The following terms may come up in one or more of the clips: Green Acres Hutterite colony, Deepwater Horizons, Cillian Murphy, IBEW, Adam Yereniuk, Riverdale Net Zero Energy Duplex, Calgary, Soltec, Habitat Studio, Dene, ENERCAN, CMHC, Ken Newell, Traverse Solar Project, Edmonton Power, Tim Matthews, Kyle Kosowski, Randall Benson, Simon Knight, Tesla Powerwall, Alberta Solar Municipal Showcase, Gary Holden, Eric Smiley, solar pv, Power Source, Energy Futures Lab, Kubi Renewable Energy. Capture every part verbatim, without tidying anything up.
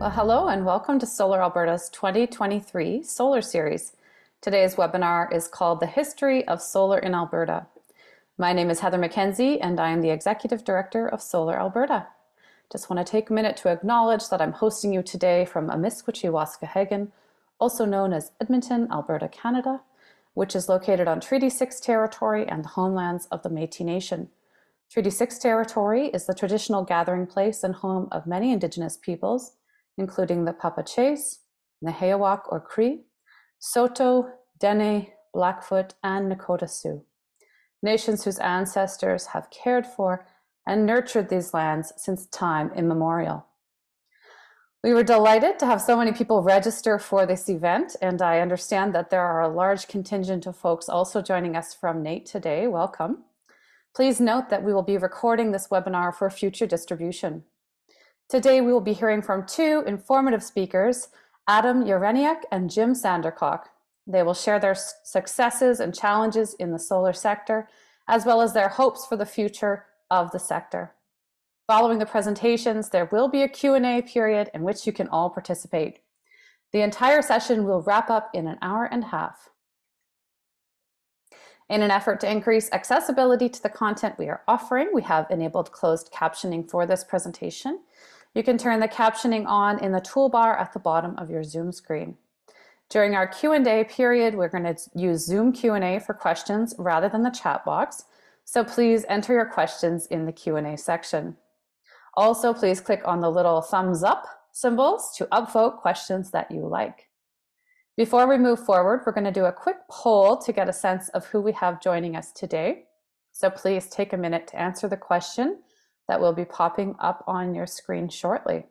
Well, hello and welcome to Solar Alberta's twenty twenty-three Solar Series. Today's webinar is called The History of Solar in Alberta. My name is Heather McKenzie and I am the Executive Director of Solar Alberta. Just want to take a minute to acknowledge that I'm hosting you today from Amiskwichiwaska Hagen, also known as Edmonton, Alberta, Canada, which is located on Treaty six territory and the homelands of the Métis Nation. Treaty six territory is the traditional gathering place and home of many Indigenous peoples, including the Papa Chase, the Hayawak or Cree, Soto, Dene, Blackfoot, and Nakota Sioux. Nations whose ancestors have cared for and nurtured these lands since time immemorial. We were delighted to have so many people register for this event, and I understand that there are a large contingent of folks also joining us from NAIT today. Welcome. Please note that we will be recording this webinar for future distribution. Today we will be hearing from two informative speakers, Adam Yereniuk and Jim Sandercock. They will share their successes and challenges in the solar sector, as well as their hopes for the future of the sector. Following the presentations, there will be a Q and A period in which you can all participate. The entire session will wrap up in an hour and a half. In an effort to increase accessibility to the content we are offering, we have enabled closed captioning for this presentation. You can turn the captioning on in the toolbar at the bottom of your Zoom screen. During our Q and A period, we're going to use Zoom Q and A for questions rather than the chat box, so please enter your questions in the Q and A section. Also, please click on the little thumbs up symbols to upvote questions that you like. Before we move forward, we're going to do a quick poll to get a sense of who we have joining us today. So please take a minute to answer the question that will be popping up on your screen shortly.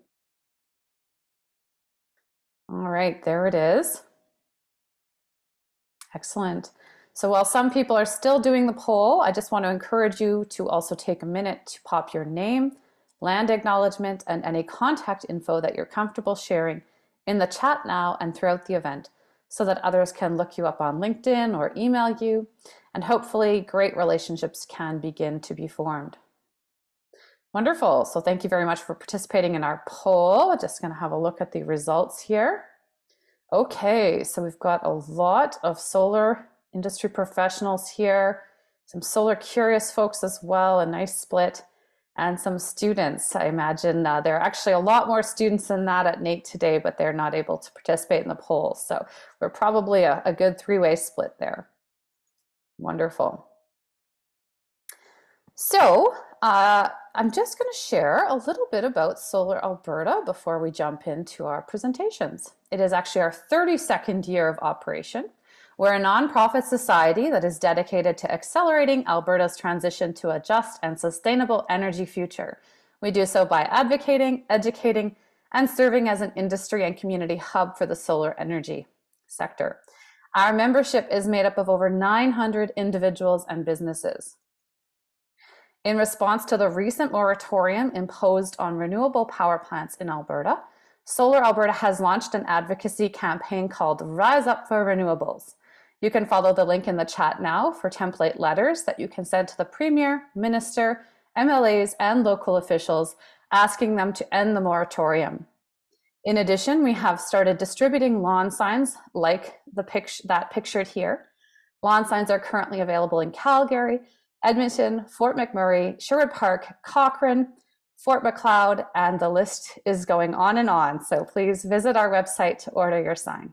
All right, there it is. Excellent. So while some people are still doing the poll, I just want to encourage you to also take a minute to pop your name, land acknowledgement, and any contact info that you're comfortable sharing in the chat now and throughout the event, so that others can look you up on LinkedIn or email you, and hopefully great relationships can begin to be formed. Wonderful, so thank you very much for participating in our poll. We're just gonna have a look at the results here. Okay, so we've got a lot of solar industry professionals here, some solar curious folks as well, a nice split, and some students. I imagine uh, there are actually a lot more students than that at NAIT today, but they're not able to participate in the poll. So we're probably a, a good three-way split there. Wonderful. So uh, I'm just gonna share a little bit about Solar Alberta before we jump into our presentations. It is actually our thirty-second year of operation. We're a nonprofit society that is dedicated to accelerating Alberta's transition to a just and sustainable energy future. We do so by advocating, educating, and serving as an industry and community hub for the solar energy sector. Our membership is made up of over nine hundred individuals and businesses. In response to the recent moratorium imposed on renewable power plants in Alberta, Solar Alberta has launched an advocacy campaign called Rise Up for Renewables. You can follow the link in the chat now for template letters that you can send to the Premier, Minister, M L As, and local officials, asking them to end the moratorium. In addition, we have started distributing lawn signs like the pic- that pictured here. Lawn signs are currently available in Calgary, Edmonton, Fort McMurray, Sherwood Park, Cochrane, Fort McLeod, and the list is going on and on. So please visit our website to order your sign.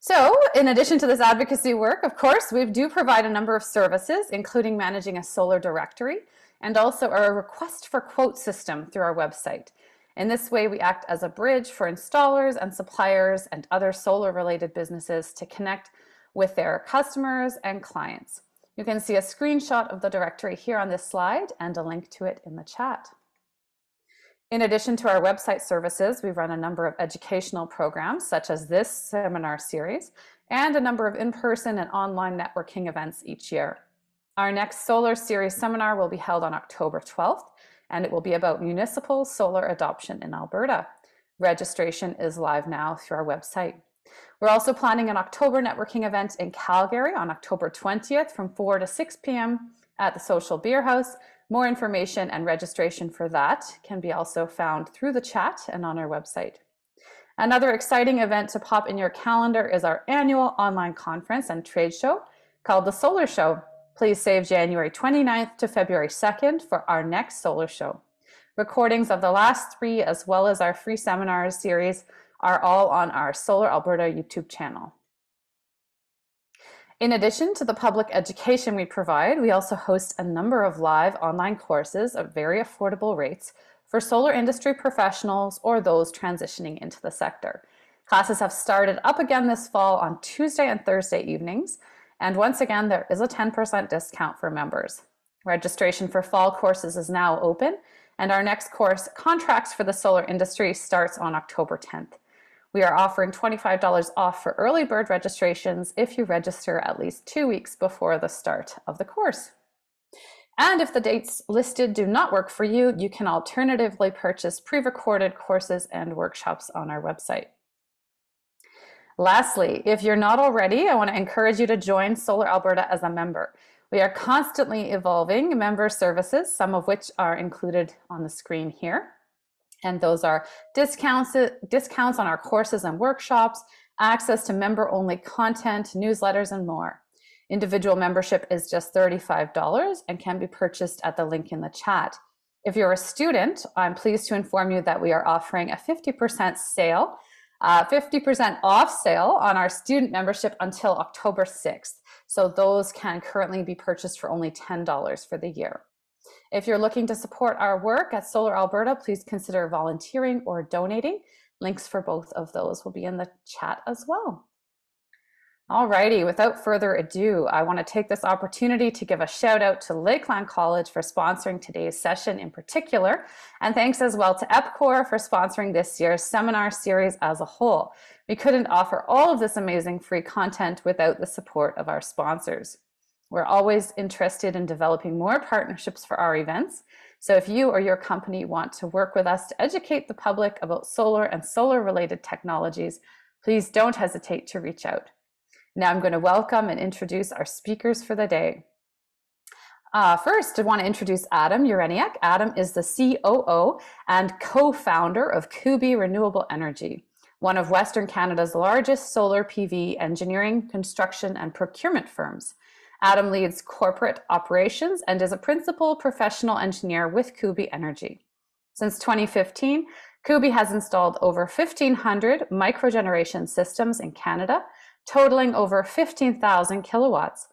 So, in addition to this advocacy work, of course, we do provide a number of services, including managing a solar directory and also a request for quote system through our website. In this way, we act as a bridge for installers and suppliers and other solar-related businesses to connect with their customers and clients. You can see a screenshot of the directory here on this slide and a link to it in the chat. In addition to our website services, we run a number of educational programs, such as this seminar series, and a number of in-person and online networking events each year. Our next Solar Series seminar will be held on October twelfth, and it will be about municipal solar adoption in Alberta. Registration is live now through our website. We're also planning an October networking event in Calgary on October twentieth from four to six p m at the Social Beer House, More information and registration for that can be also found through the chat and on our website. Another exciting event to pop in your calendar is our annual online conference and trade show called the Solar Show. Please save January twenty-ninth to February second for our next Solar Show. Recordings of the last three, as well as our free seminars series, are all on our Solar Alberta YouTube channel. In addition to the public education we provide, we also host a number of live online courses at very affordable rates for solar industry professionals or those transitioning into the sector. Classes have started up again this fall on Tuesday and Thursday evenings, and once again, there is a ten percent discount for members. Registration for fall courses is now open, and our next course, Contracts for the Solar Industry, starts on October tenth. We are offering twenty-five dollars off for early bird registrations if you register at least two weeks before the start of the course. And if the dates listed do not work for you, you can alternatively purchase pre-recorded courses and workshops on our website. Lastly, if you're not already, I want to encourage you to join Solar Alberta as a member. We are constantly evolving member services, some of which are included on the screen here. And those are discounts, discounts on our courses and workshops, access to member-only content, newsletters, and more. Individual membership is just thirty-five dollars and can be purchased at the link in the chat. If you're a student, I'm pleased to inform you that we are offering a fifty percent sale, uh, fifty percent off sale on our student membership until October sixth. So those can currently be purchased for only ten dollars for the year. If you're looking to support our work at Solar Alberta, please consider volunteering or donating. Links for both of those will be in the chat as well. Alrighty, without further ado, I want to take this opportunity to give a shout out to Lakeland College for sponsoring today's session in particular, and thanks as well to EPCOR for sponsoring this year's seminar series as a whole. We couldn't offer all of this amazing free content without the support of our sponsors. We're always interested in developing more partnerships for our events, so if you or your company want to work with us to educate the public about solar and solar-related technologies, please don't hesitate to reach out. Now I'm going to welcome and introduce our speakers for the day. Uh, first, I want to introduce Adam Ureniak. Adam is the C O O and co-founder of Kubi Renewable Energy, one of Western Canada's largest solar P V engineering, construction, and procurement firms. Adam leads corporate operations and is a principal professional engineer with Kubi Energy. Since twenty fifteen, Kubi has installed over fifteen hundred microgeneration systems in Canada, totaling over fifteen thousand kilowatts.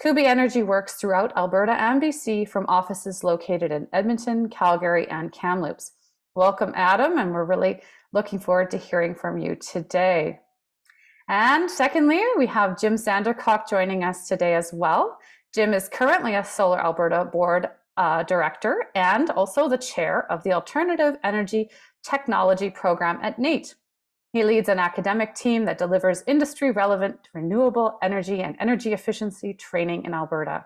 Kubi Energy works throughout Alberta and B C from offices located in Edmonton, Calgary, and Kamloops. Welcome, Adam, and we're really looking forward to hearing from you today. And secondly, we have Jim Sandercock joining us today as well. Jim is currently a Solar Alberta board uh, director and also the chair of the Alternative Energy Technology Program at N A I T. He leads an academic team that delivers industry-relevant renewable energy and energy efficiency training in Alberta.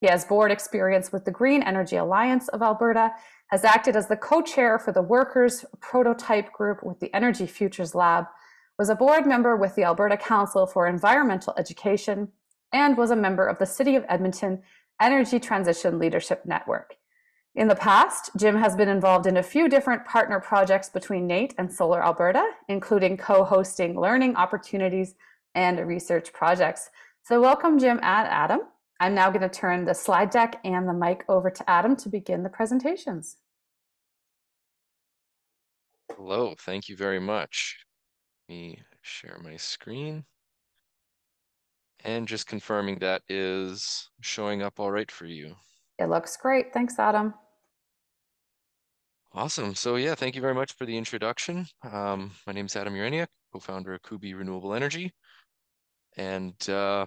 He has board experience with the Green Energy Alliance of Alberta, has acted as the co-chair for the Workers' Prototype Group with the Energy Futures Lab, was a board member with the Alberta Council for Environmental Education, and was a member of the City of Edmonton Energy Transition Leadership Network. In the past, Jim has been involved in a few different partner projects between N A I T and Solar Alberta, including co-hosting learning opportunities and research projects. So welcome, Jim and Adam. I'm now going to turn the slide deck and the mic over to Adam to begin the presentations. Hello, thank you very much. Let me share my screen. And just confirming that is showing up all right for you. It looks great. Thanks, Adam. Awesome. So yeah, thank you very much for the introduction. Um, my name is Adam Ureniak, co-founder of Kubi Renewable Energy. And uh,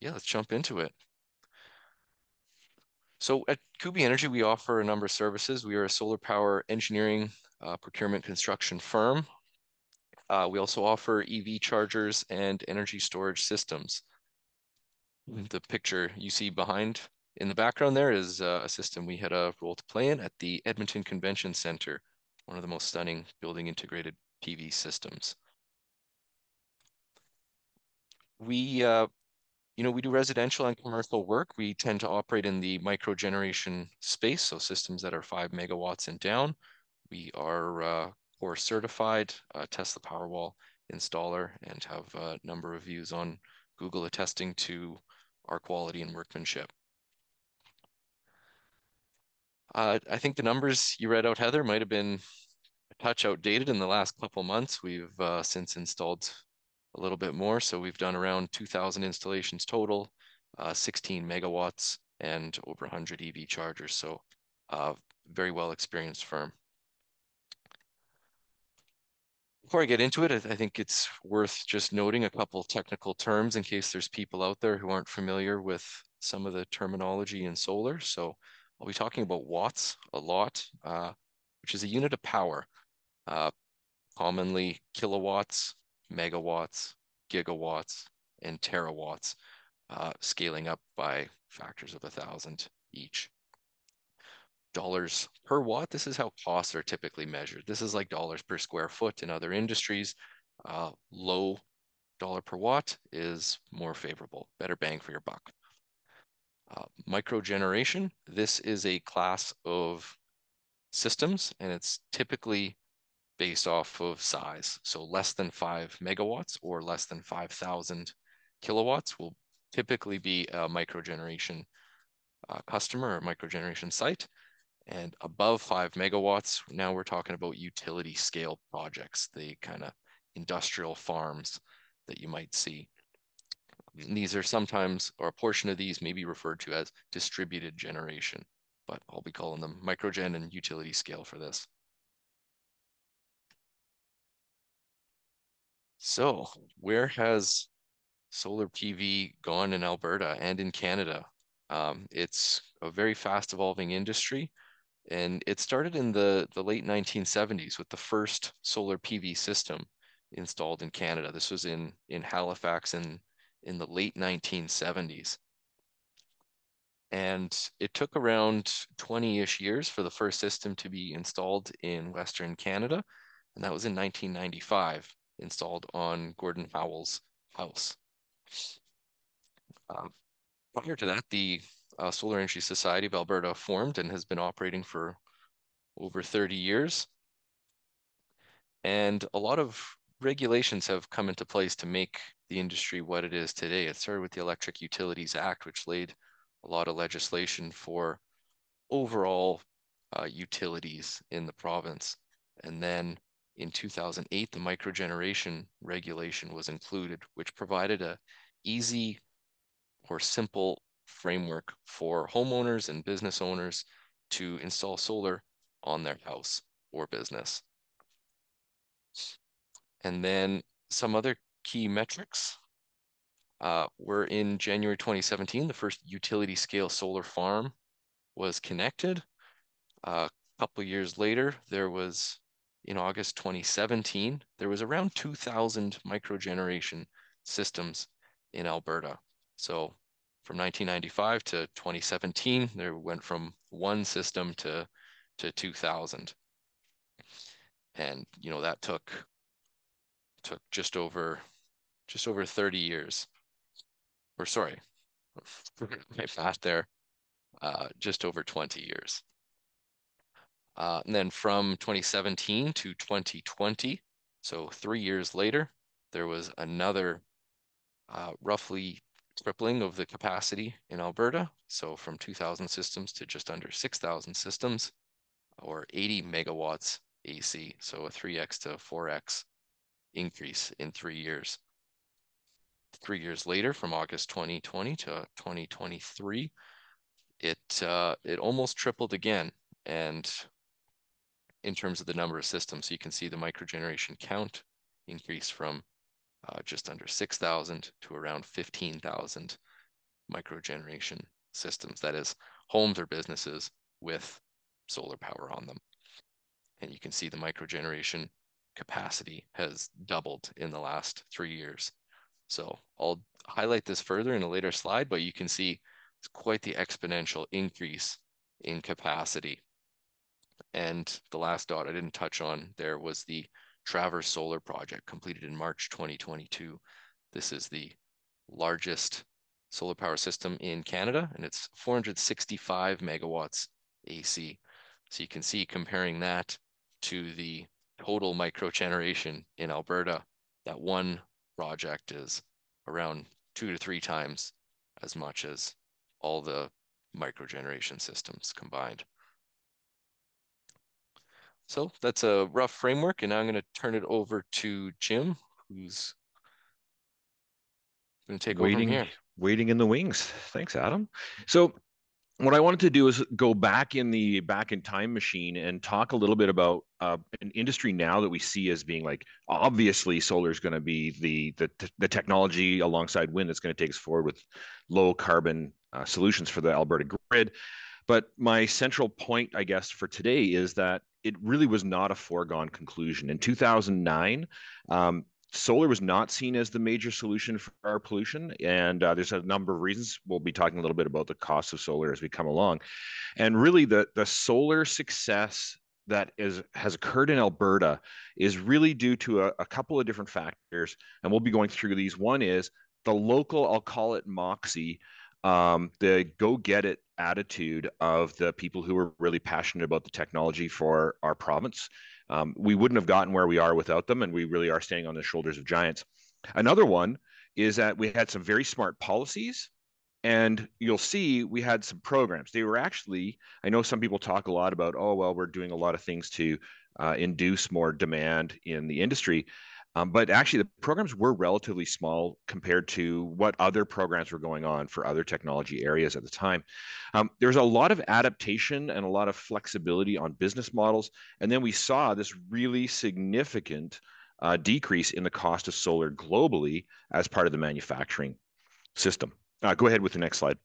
yeah, let's jump into it. So at Kubi Energy, we offer a number of services. We are a solar power engineering, uh, procurement, construction firm. Uh, we also offer E V chargers and energy storage systems. The picture you see behind in the background there is uh, a system we had a role to play in at the Edmonton Convention Center, one of the most stunning building integrated P V systems. We uh, You know, we do residential and commercial work. We tend to operate in the microgeneration space, so systems that are five megawatts and down. We are uh, core certified, uh, Tesla Powerwall installer, and have a number of views on Google attesting to our quality and workmanship. Uh, I think the numbers you read out, Heather, might have been a touch outdated. In the last couple months, we've uh, since installed a little bit more. So we've done around two thousand installations total, uh, sixteen megawatts and over one hundred E V chargers. So uh, very well experienced firm. Before I get into it, I think it's worth just noting a couple technical terms in case there's people out there who aren't familiar with some of the terminology in solar. So I'll be talking about watts a lot, uh, which is a unit of power, uh, commonly kilowatts, megawatts, gigawatts, and terawatts, uh, scaling up by factors of a thousand each. Dollars per watt, this is how costs are typically measured. This is like dollars per square foot in other industries. Uh, low dollar per watt is more favorable, better bang for your buck. Uh, microgeneration, this is a class of systems, and it's typically based off of size. So less than five megawatts or less than five thousand kilowatts will typically be a microgeneration uh, customer or microgeneration site. And above five megawatts, now we're talking about utility scale projects, the kind of industrial farms that you might see. And these are sometimes, or a portion of these may be referred to as distributed generation, but I'll be calling them microgen and utility scale for this. So where has solar P V gone in Alberta and in Canada? Um, it's a very fast evolving industry, and it started in the, the late nineteen seventies with the first solar P V system installed in Canada. This was in, in Halifax in, in the late nineteen seventies. And it took around twenty-ish years for the first system to be installed in Western Canada, and that was in nineteen ninety-five. Installed on Gordon Fowell's house. Uh, prior to that, the uh, Solar Energy Society of Alberta formed and has been operating for over thirty years. And a lot of regulations have come into place to make the industry what it is today. It started with the Electric Utilities Act, which laid a lot of legislation for overall uh, utilities in the province. And then in two thousand eight, the microgeneration regulation was included, which provided a easy or simple framework for homeowners and business owners to install solar on their house or business. And then some other key metrics uh, were in January twenty seventeen, the first utility scale solar farm was connected. Uh, a couple of years later, there was in August twenty seventeen, there was around two thousand microgeneration systems in Alberta. So from nineteen ninety-five to twenty seventeen, there went from one system to, to two thousand. And, you know, that took, took just over, just over thirty years, or sorry, my math there, uh, just over twenty years. Uh, and then from twenty seventeen to twenty twenty, so three years later, there was another uh, roughly tripling of the capacity in Alberta. So from two thousand systems to just under six thousand systems, or eighty megawatts A C. So a three X to four X increase in three years. Three years later, from August twenty twenty to twenty twenty-three, it, uh, it almost tripled again. And in terms of the number of systems, so you can see the microgeneration count increase from uh, just under six thousand to around fifteen thousand microgeneration systems. That is homes or businesses with solar power on them. And you can see the microgeneration capacity has doubled in the last three years. So I'll highlight this further in a later slide, but you can see it's quite the exponential increase in capacity. And the last dot I didn't touch on there was the Traverse Solar Project completed in March twenty twenty-two. This is the largest solar power system in Canada, and it's four hundred sixty-five megawatts A C. So you can see, comparing that to the total microgeneration in Alberta, that one project is around two to three times as much as all the microgeneration systems combined. So that's a rough framework, and now I'm going to turn it over to Jim, who's going to take over from here. Waiting in the wings. Thanks, Adam. So what I wanted to do is go back in the back in time machine and talk a little bit about uh, an industry now that we see as being, like, obviously solar is going to be the, the the technology alongside wind that's going to take us forward with low carbon uh, solutions for the Alberta grid. But my central point, I guess, for today is that it really was not a foregone conclusion. In two thousand nine, um, solar was not seen as the major solution for our pollution, and uh, there's a number of reasons. We'll be talking a little bit about the cost of solar as we come along. And really, the, the solar success that is, has occurred in Alberta is really due to a, a couple of different factors, and we'll be going through these. One is the local, I'll call it moxie, um, the go-get-it attitude of the people who were really passionate about the technology for our province. Um, we wouldn't have gotten where we are without them, and we really are standing on the shoulders of giants. Another one is that we had some very smart policies, and you'll see we had some programs. They were actually, I know some people talk a lot about, oh, well, we're doing a lot of things to uh, induce more demand in the industry. Um, but actually, the programs were relatively small compared to what other programs were going on for other technology areas at the time. Um, there was a lot of adaptation and a lot of flexibility on business models. And then we saw this really significant uh, decrease in the cost of solar globally as part of the manufacturing system. Uh, go ahead with the next slide.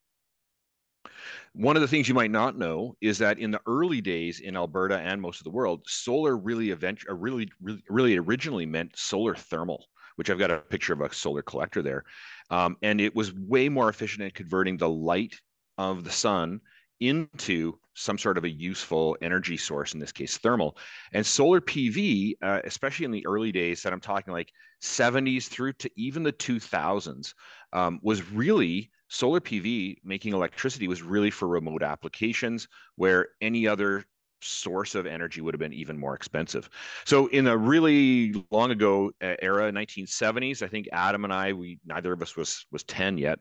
One of the things you might not know is that in the early days in Alberta and most of the world, solar really, event, really, really, really originally meant solar thermal, which I've got a picture of a solar collector there. Um, and it was way more efficient at converting the light of the sun into some sort of a useful energy source, in this case, thermal. And solar P V, uh, especially in the early days, that I'm talking like seventies through to even the two thousands, um, was really... solar P V making electricity was really for remote applications where any other source of energy would have been even more expensive. So in a really long ago era, nineteen seventies, I think Adam and I, we neither of us was was ten yet.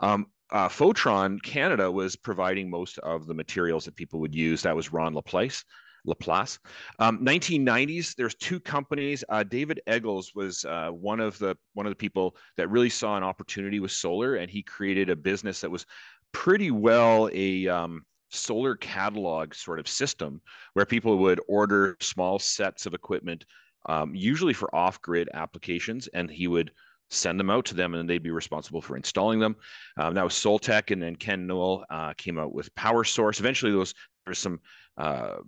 Um, uh, Photron Canada was providing most of the materials that people would use. That was Ron Laplace. Laplace. Um, nineteen nineties, there's two companies. Uh, David Eggles was uh, one of the one of the people that really saw an opportunity with solar, and he created a business that was pretty well a um, solar catalog sort of system where people would order small sets of equipment, um, usually for off-grid applications, and he would send them out to them, and they'd be responsible for installing them. Um, that was Soltec, and then Ken Newell uh, came out with Power Source. Eventually, there was, there was some uh,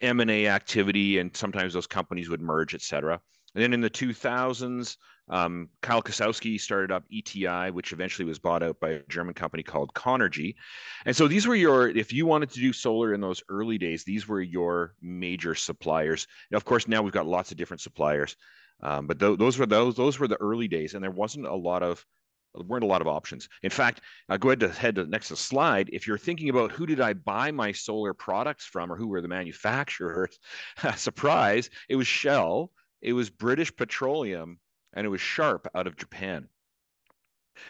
M and A activity, and sometimes those companies would merge, et cetera. And then in the two thousands, um, Kyle Kosowski started up E T I, which eventually was bought out by a German company called Conergy. And so these were your, if you wanted to do solar in those early days, these were your major suppliers. Now, of course, now we've got lots of different suppliers, um, but th those were those those were the early days, and there wasn't a lot of there weren't a lot of options. In fact, uh, go ahead to head to the next slide. If you're thinking about who did I buy my solar products from, or who were the manufacturers, surprise, it was Shell, it was British Petroleum, and it was Sharp out of Japan.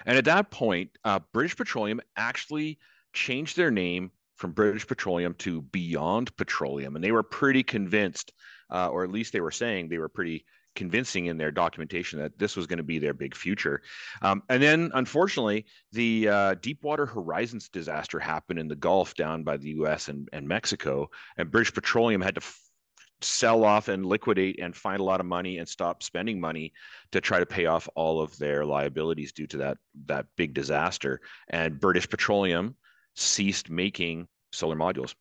And at that point, uh, British Petroleum actually changed their name from British Petroleum to Beyond Petroleum. And they were pretty convinced, uh, or at least they were saying they were pretty convincing in their documentation that this was going to be their big future. Um, and then, unfortunately, the uh, Deepwater Horizons disaster happened in the Gulf down by the U S and, and Mexico, and British Petroleum had to f sell off and liquidate and find a lot of money and stop spending money to try to pay off all of their liabilities due to that, that big disaster. And British Petroleum ceased making solar modules.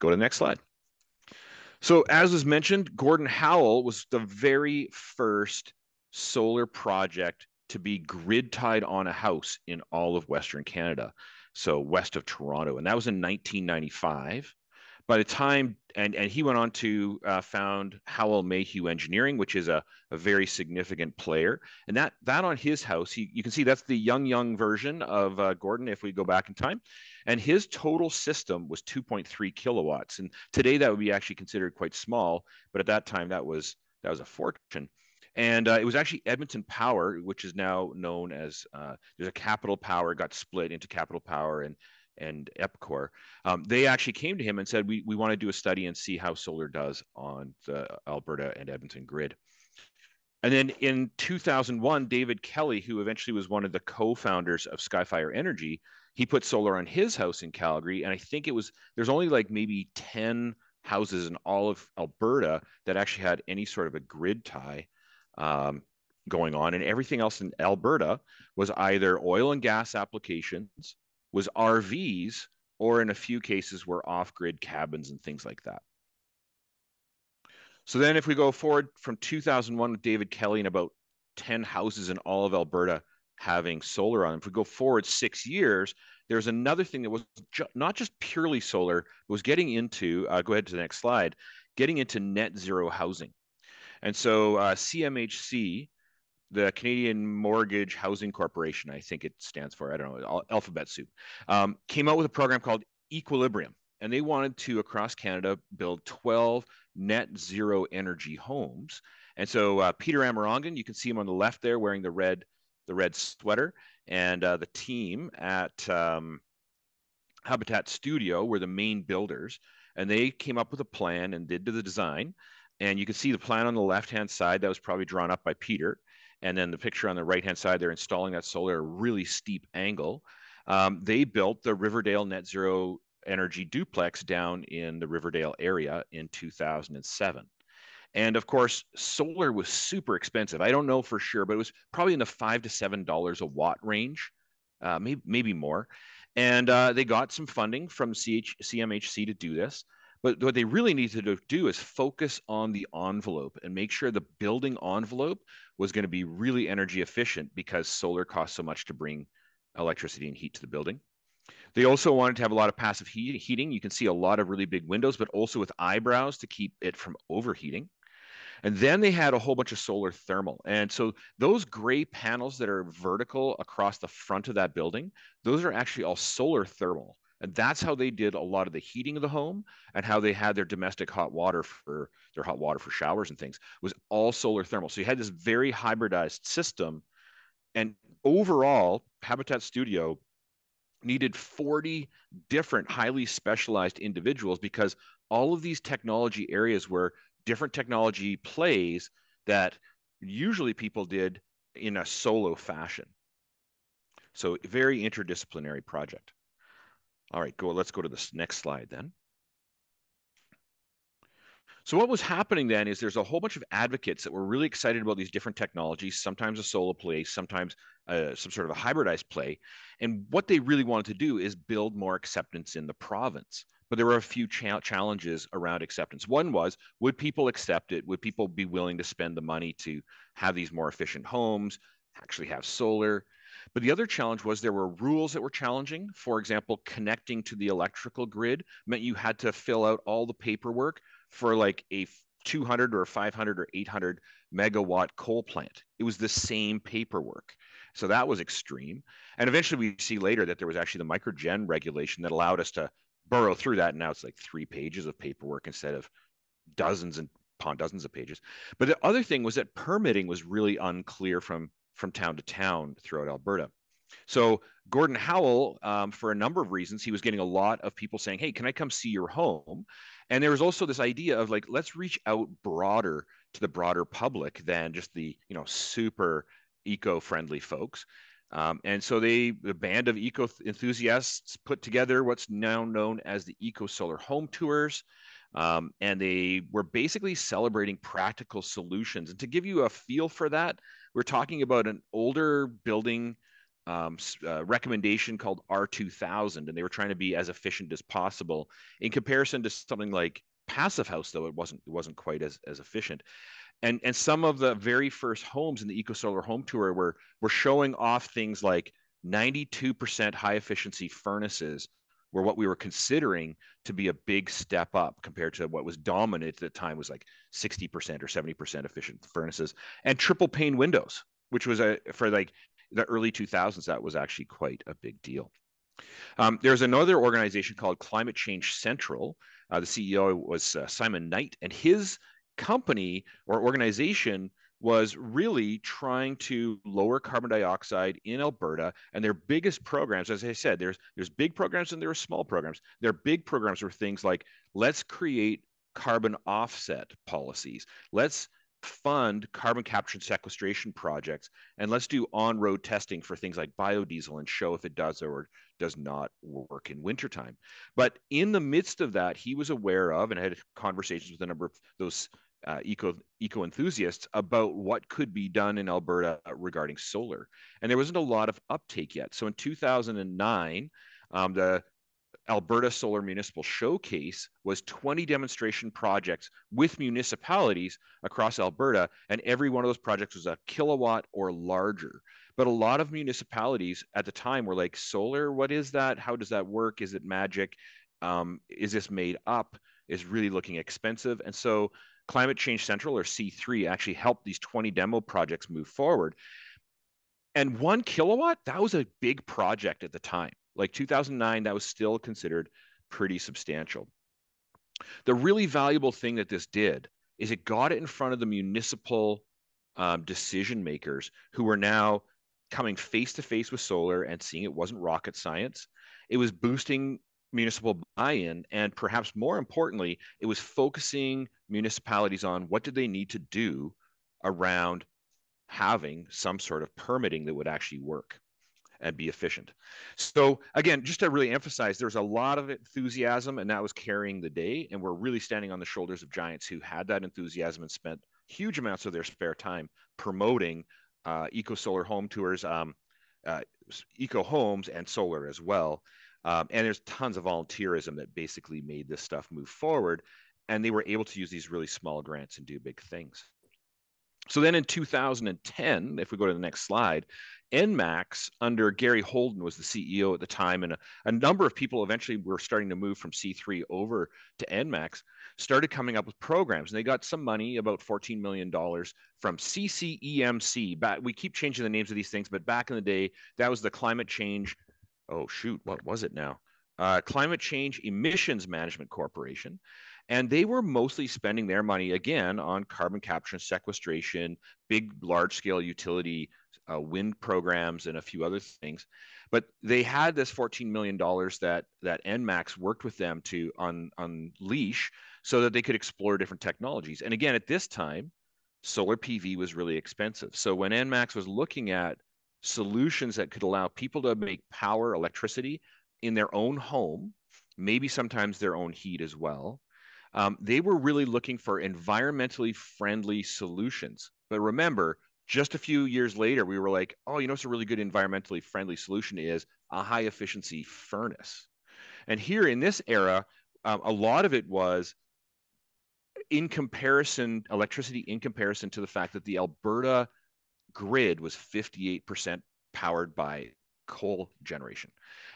Go to the next slide. So as was mentioned, Gordon Fowell was the very first solar project to be grid tied on a house in all of Western Canada, so west of Toronto. And that was in nineteen ninety-five. by the time, and, and he went on to uh, found Howell Mayhew Engineering, which is a, a very significant player. And that that on his house, he, you can see that's the young, young version of uh, Gordon, if we go back in time. And his total system was two point three kilowatts. And today that would be actually considered quite small, but at that time that was, that was a fortune. And uh, it was actually Edmonton Power, which is now known as, uh, there's a Capital Power, got split into Capital Power and and EPCOR. Um, they actually came to him and said, we, we want to do a study and see how solar does on the Alberta and Edmonton grid. And then in two thousand one, David Kelly, who eventually was one of the co-founders of Skyfire Energy, he put solar on his house in Calgary. And I think it was, there's only like maybe ten houses in all of Alberta that actually had any sort of a grid tie Um, going on, and everything else in Alberta was either oil and gas applications, was R Vs, or in a few cases were off-grid cabins and things like that. So then if we go forward from two thousand one with David Kelly and about ten houses in all of Alberta having solar on them, if we go forward six years, there's another thing that was ju not just purely solar, but was getting into, uh, go ahead to the next slide, getting into net zero housing. And so uh, C M H C, the Canadian Mortgage Housing Corporation, I think it stands for, I don't know, alphabet soup, um, came out with a program called Equilibrium. And they wanted to, across Canada, build twelve net zero energy homes. And so uh, Peter Amerongan, you can see him on the left there wearing the red, the red sweater. And uh, the team at um, Habitat Studio were the main builders. And they came up with a plan and did the design. And you can see the plan on the left-hand side that was probably drawn up by Peter. And then the picture on the right-hand side, they're installing that solar at a really steep angle. Um, they built the Riverdale Net Zero Energy Duplex down in the Riverdale area in two thousand seven. And of course, solar was super expensive. I don't know for sure, but it was probably in the five to seven dollars a watt range, uh, maybe, maybe more. And uh, they got some funding from C M H C to do this. But what they really needed to do is focus on the envelope and make sure the building envelope was going to be really energy efficient, because solar costs so much to bring electricity and heat to the building. They also wanted to have a lot of passive heat, heating. You can see a lot of really big windows, but also with eyebrows to keep it from overheating. And then they had a whole bunch of solar thermal. And so those gray panels that are vertical across the front of that building, those are actually all solar thermal. And that's how they did a lot of the heating of the home, and how they had their domestic hot water for their hot water for showers and things was all solar thermal. So you had this very hybridized system. And overall, Habitat Studio needed forty different highly specialized individuals, because all of these technology areas were different technology plays that usually people did in a solo fashion. So very interdisciplinary project. All right, go, let's go to this next slide then. So what was happening then is there's a whole bunch of advocates that were really excited about these different technologies, sometimes a solar play, sometimes uh, some sort of a hybridized play. And what they really wanted to do is build more acceptance in the province. But there were a few cha challenges around acceptance. One was, would people accept it? Would people be willing to spend the money to have these more efficient homes, actually have solar? But the other challenge was there were rules that were challenging. For example, connecting to the electrical grid meant you had to fill out all the paperwork for like a two hundred or five hundred or eight hundred megawatt coal plant. It was the same paperwork. So that was extreme. And eventually we see later that there was actually the microgen regulation that allowed us to burrow through that. And now it's like three pages of paperwork instead of dozens and upon dozens of pages. But the other thing was that permitting was really unclear from from town to town throughout Alberta. So Gordon Howell, um, for a number of reasons, he was getting a lot of people saying, hey, can I come see your home? And there was also this idea of like, let's reach out broader to the broader public than just the, you know, super eco-friendly folks. Um, and so they, the band of eco enthusiasts put together what's now known as the Eco Solar Home Tours. Um, and they were basically celebrating practical solutions. And to give you a feel for that, we're talking about an older building um, uh, recommendation called R two thousand, and they were trying to be as efficient as possible. In comparison to something like Passive House, though, it wasn't it wasn't quite as as efficient. And and some of the very first homes in the Eco Solar Home Tour were were showing off things like ninety-two percent high efficiency furnaces were what we were considering to be a big step up compared to what was dominant at the time, was like sixty percent or seventy percent efficient furnaces and triple pane windows, which was a, for like the early two thousands, that was actually quite a big deal. Um, there's another organization called Climate Change Central. Uh, the C E O was uh, Simon Knight, and his company or organization was really trying to lower carbon dioxide in Alberta. And their biggest programs, as I said, there's, there's big programs and there are small programs. Their big programs were things like, let's create carbon offset policies. Let's fund carbon capture and sequestration projects. And let's do on-road testing for things like biodiesel and show if it does or does not work in wintertime. But in the midst of that, he was aware of, and I had conversations with a number of those Uh, eco eco enthusiasts about what could be done in Alberta regarding solar, and there wasn't a lot of uptake yet. So in two thousand nine, um, the Alberta Solar Municipal Showcase was twenty demonstration projects with municipalities across Alberta, and every one of those projects was a kilowatt or larger. But a lot of municipalities at the time were like, "Solar, what is that? How does that work? Is it magic? Um, is this made up? Is really looking expensive?" And so Climate Change Central, or C three, actually helped these twenty demo projects move forward. And one kilowatt, that was a big project at the time. Like two thousand nine, that was still considered pretty substantial. The really valuable thing that this did is it got it in front of the municipal um, decision makers who were now coming face to face with solar and seeing it wasn't rocket science. It was boosting municipal buy-in, and perhaps more importantly, it was focusing municipalities on what did they need to do around having some sort of permitting that would actually work and be efficient. So again, just to really emphasize, there's a lot of enthusiasm, and that was carrying the day, and we're really standing on the shoulders of giants who had that enthusiasm and spent huge amounts of their spare time promoting uh, eco-solar home tours, um, uh, eco-homes, and solar as well. Um, and there's tons of volunteerism that basically made this stuff move forward. And they were able to use these really small grants and do big things. So then in two thousand ten, if we go to the next slide, ENMAX under Gary Holden was the C E O at the time. And a, a number of people eventually were starting to move from C three over to ENMAX, started coming up with programs. And they got some money, about fourteen million dollars from C C E M C. Back, we keep changing the names of these things, but back in the day, that was the Climate Change Oh, shoot, what was it now? Uh, Climate Change Emissions Management Corporation. And they were mostly spending their money, again, on carbon capture and sequestration, big, large-scale utility, uh, wind programs, and a few other things. But they had this fourteen million dollars that, that ENMAX worked with them to un, unleash so that they could explore different technologies. And again, at this time, solar P V was really expensive. So when ENMAX was looking at solutions that could allow people to make power, electricity in their own home, maybe sometimes their own heat as well. Um, they were really looking for environmentally friendly solutions. But remember, just a few years later, we were like, oh, you know, it's a really good environmentally friendly solution is a high efficiency furnace. And here in this era, um, a lot of it was in comparison, electricity in comparison to the fact that the Alberta grid was fifty-eight percent powered by coal generation.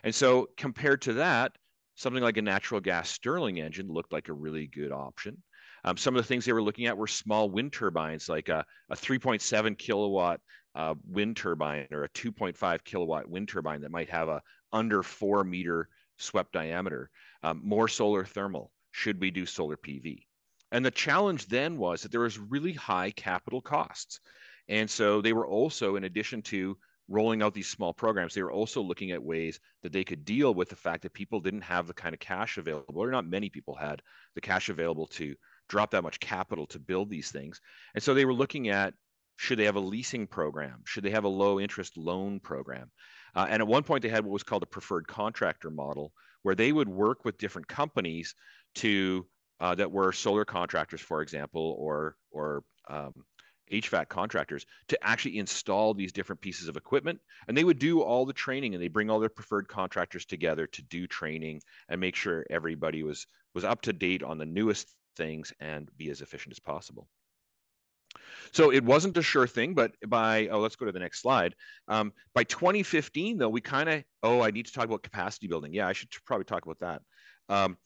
And so compared to that, something like a natural gas Stirling engine looked like a really good option. Um, some of the things they were looking at were small wind turbines, like a, a three point seven kilowatt uh, wind turbine or a two point five kilowatt wind turbine that might have a under four meter swept diameter, um, more solar thermal. Should we do solar P V? And the challenge then was that there was really high capital costs. And so they were also, in addition to rolling out these small programs, they were also looking at ways that they could deal with the fact that people didn't have the kind of cash available, or not many people had the cash available to drop that much capital to build these things. And so they were looking at, should they have a leasing program? Should they have a low interest loan program? Uh, and at one point they had what was called a preferred contractor model, where they would work with different companies to uh, that were solar contractors, for example, or, or um, H V A C contractors to actually install these different pieces of equipment. And they would do all the training, and they bring all their preferred contractors together to do training and make sure everybody was, was up to date on the newest things and be as efficient as possible. So it wasn't a sure thing, but by, oh, let's go to the next slide. Um, by twenty fifteen, though, we kind of, oh, I need to talk about capacity building. Yeah, I should probably talk about that. Um,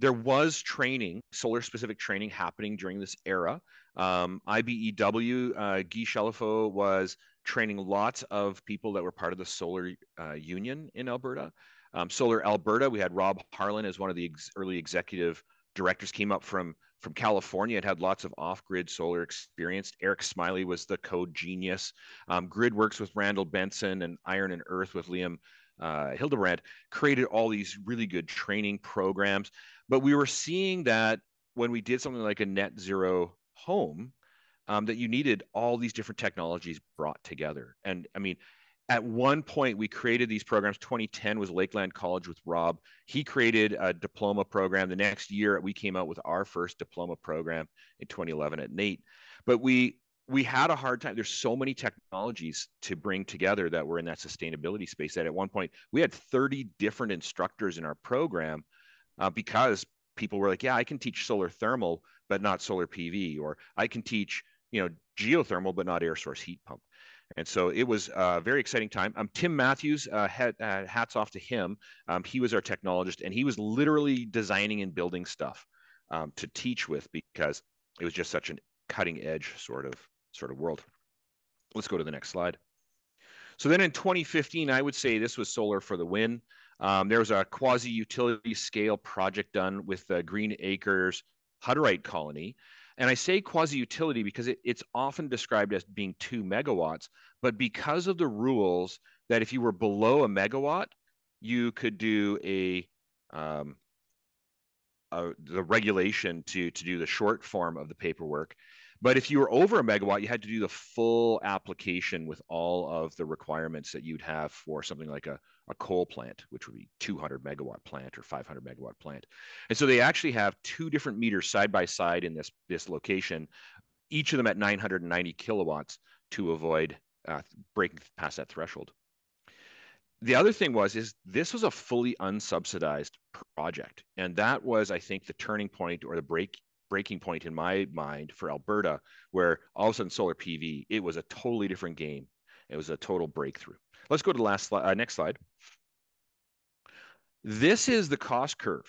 there was training, solar-specific training happening during this era. Um, I B E W, uh, Guy Chalifoux was training lots of people that were part of the solar uh, union in Alberta. Um, Solar Alberta, we had Rob Harlan as one of the ex early executive directors, came up from from California. It had lots of off-grid solar experience. Eric Smiley was the code genius. Um, GridWorks with Randall Benson and Iron and Earth with Liam uh, Hildebrand created all these really good training programs. But we were seeing that when we did something like a net zero home, um, that you needed all these different technologies brought together. And I mean, at one point, we created these programs. twenty ten was Lakeland College with Rob. He created a diploma program. The next year, we came out with our first diploma program in twenty eleven at NAIT. But we we had a hard time. There's so many technologies to bring together that were in that sustainability space that at one point, we had thirty different instructors in our program uh, because people were like, yeah, I can teach solar thermal, but not solar P V, or I can teach you know geothermal, but not air source heat pump. And so it was a very exciting time. Um, Tim Matthews, uh, had, uh, hats off to him. Um, he was our technologist, and he was literally designing and building stuff um, to teach with because it was just such a cutting edge sort of sort of world. Let's go to the next slide. So then in twenty fifteen, I would say this was solar for the win. Um, there was a quasi-utility scale project done with the Green Acres Hutterite colony. And I say quasi-utility because it, it's often described as being two megawatts, but because of the rules that if you were below a megawatt, you could do a, um, a the regulation to, to do the short form of the paperwork. But if you were over a megawatt, you had to do the full application with all of the requirements that you'd have for something like a, a coal plant, which would be two hundred megawatt plant or five hundred megawatt plant. And so they actually have two different meters side by side in this, this location, each of them at nine hundred ninety kilowatts to avoid uh, breaking past that threshold. The other thing was, is this was a fully unsubsidized project. And that was, I think, the turning point or the break breaking point in my mind for Alberta, where all of a sudden solar P V, it was a totally different game. It was a total breakthrough. Let's go to the last slide, uh, next slide. This is the cost curve.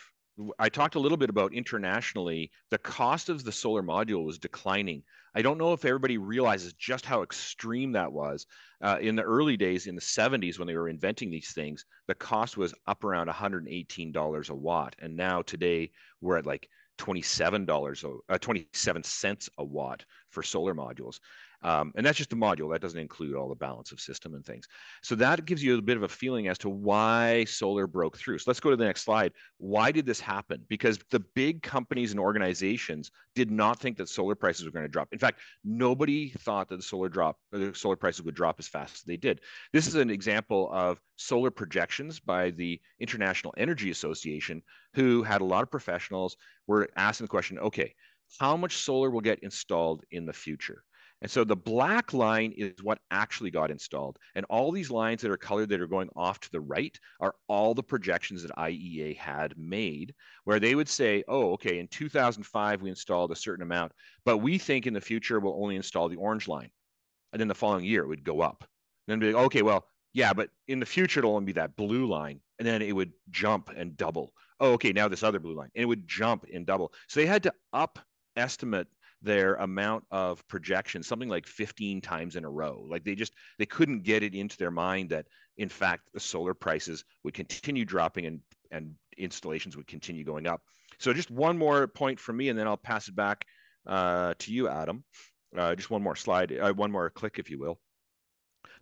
I talked a little bit about internationally, the cost of the solar module was declining. I don't know if everybody realizes just how extreme that was. Uh, in the early days, in the seventies, when they were inventing these things, the cost was up around one hundred eighteen dollars a watt. And now today we're at like twenty-seven dollars, uh, twenty-seven cents a watt for solar modules. Um, and that's just the module. That doesn't include all the balance of system and things. So that gives you a bit of a feeling as to why solar broke through. So let's go to the next slide. Why did this happen? Because the big companies and organizations did not think that solar prices were going to drop. In fact, nobody thought that the solar drop, or the solar prices would drop as fast as they did. This is an example of solar projections by the International Energy Association, who had a lot of professionals were asking the question, okay, how much solar will get installed in the future? And so the black line is what actually got installed. And all these lines that are colored that are going off to the right are all the projections that I E A had made, where they would say, oh, okay, in two thousand five, we installed a certain amount, but we think in the future we'll only install the orange line. And then the following year it would go up. And then be like, okay, well, yeah, but in the future it'll only be that blue line. And then it would jump and double. Oh, okay, now this other blue line. And it would jump and double. So they had to up estimate their amount of projection, something like fifteen times in a row. Like they just, they couldn't get it into their mind that in fact, the solar prices would continue dropping and, and installations would continue going up. So just one more point from me, and then I'll pass it back uh, to you, Adam. Uh, just one more slide, uh, one more click, if you will.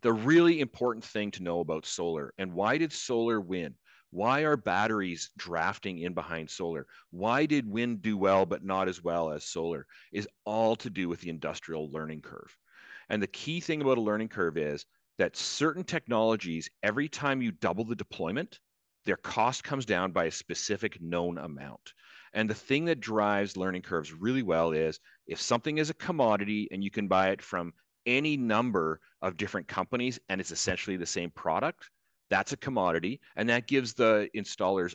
The really important thing to know about solar and why did solar win? Why are batteries drafting in behind solar? Why did wind do well, but not as well as solar? Is all to do with the industrial learning curve. And the key thing about a learning curve is that certain technologies, every time you double the deployment, their cost comes down by a specific known amount. And the thing that drives learning curves really well is if something is a commodity and you can buy it from any number of different companies and it's essentially the same product, that's a commodity, and that gives the installers,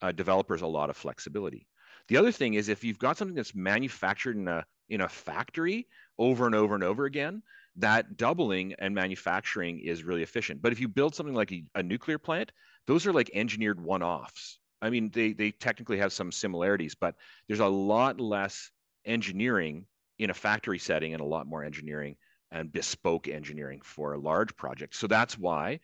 uh, developers a lot of flexibility. The other thing is, if you've got something that's manufactured in a in a factory over and over and over again, that doubling and manufacturing is really efficient. But if you build something like a, a nuclear plant, those are like engineered one-offs. I mean, they they technically have some similarities, but there's a lot less engineering in a factory setting and a lot more engineering and bespoke engineering for a large project. So that's why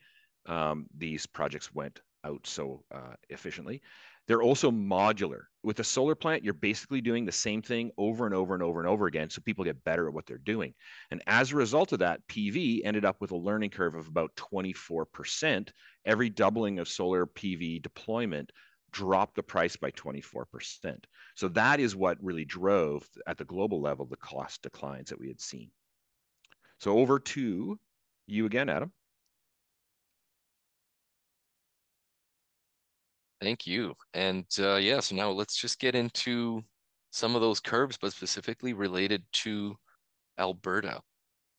um, these projects went out so uh, efficiently. They're also modular. With a solar plant, you're basically doing the same thing over and over and over and over again, so people get better at what they're doing. And as a result of that, P V ended up with a learning curve of about twenty-four percent. Every doubling of solar P V deployment dropped the price by twenty-four percent. So that is what really drove, at the global level, the cost declines that we had seen. So over to you again, Adam. Thank you. And uh, yeah, so now let's just get into some of those curves, but specifically related to Alberta.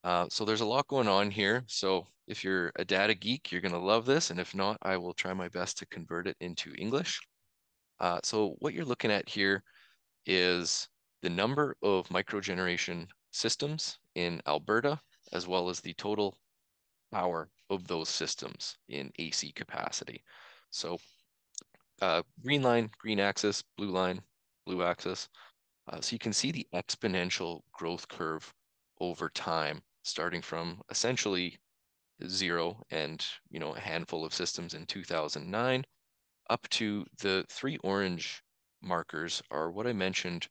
Uh, so there's a lot going on here. So if you're a data geek, you're going to love this. And if not, I will try my best to convert it into English. Uh, so what you're looking at here is the number of microgeneration systems in Alberta, as well as the total power of those systems in A C capacity. So Uh, green line, green axis, blue line, blue axis. Uh, so you can see the exponential growth curve over time, starting from essentially zero and, you know, a handful of systems in two thousand nine, up to the three orange markers are what I mentioned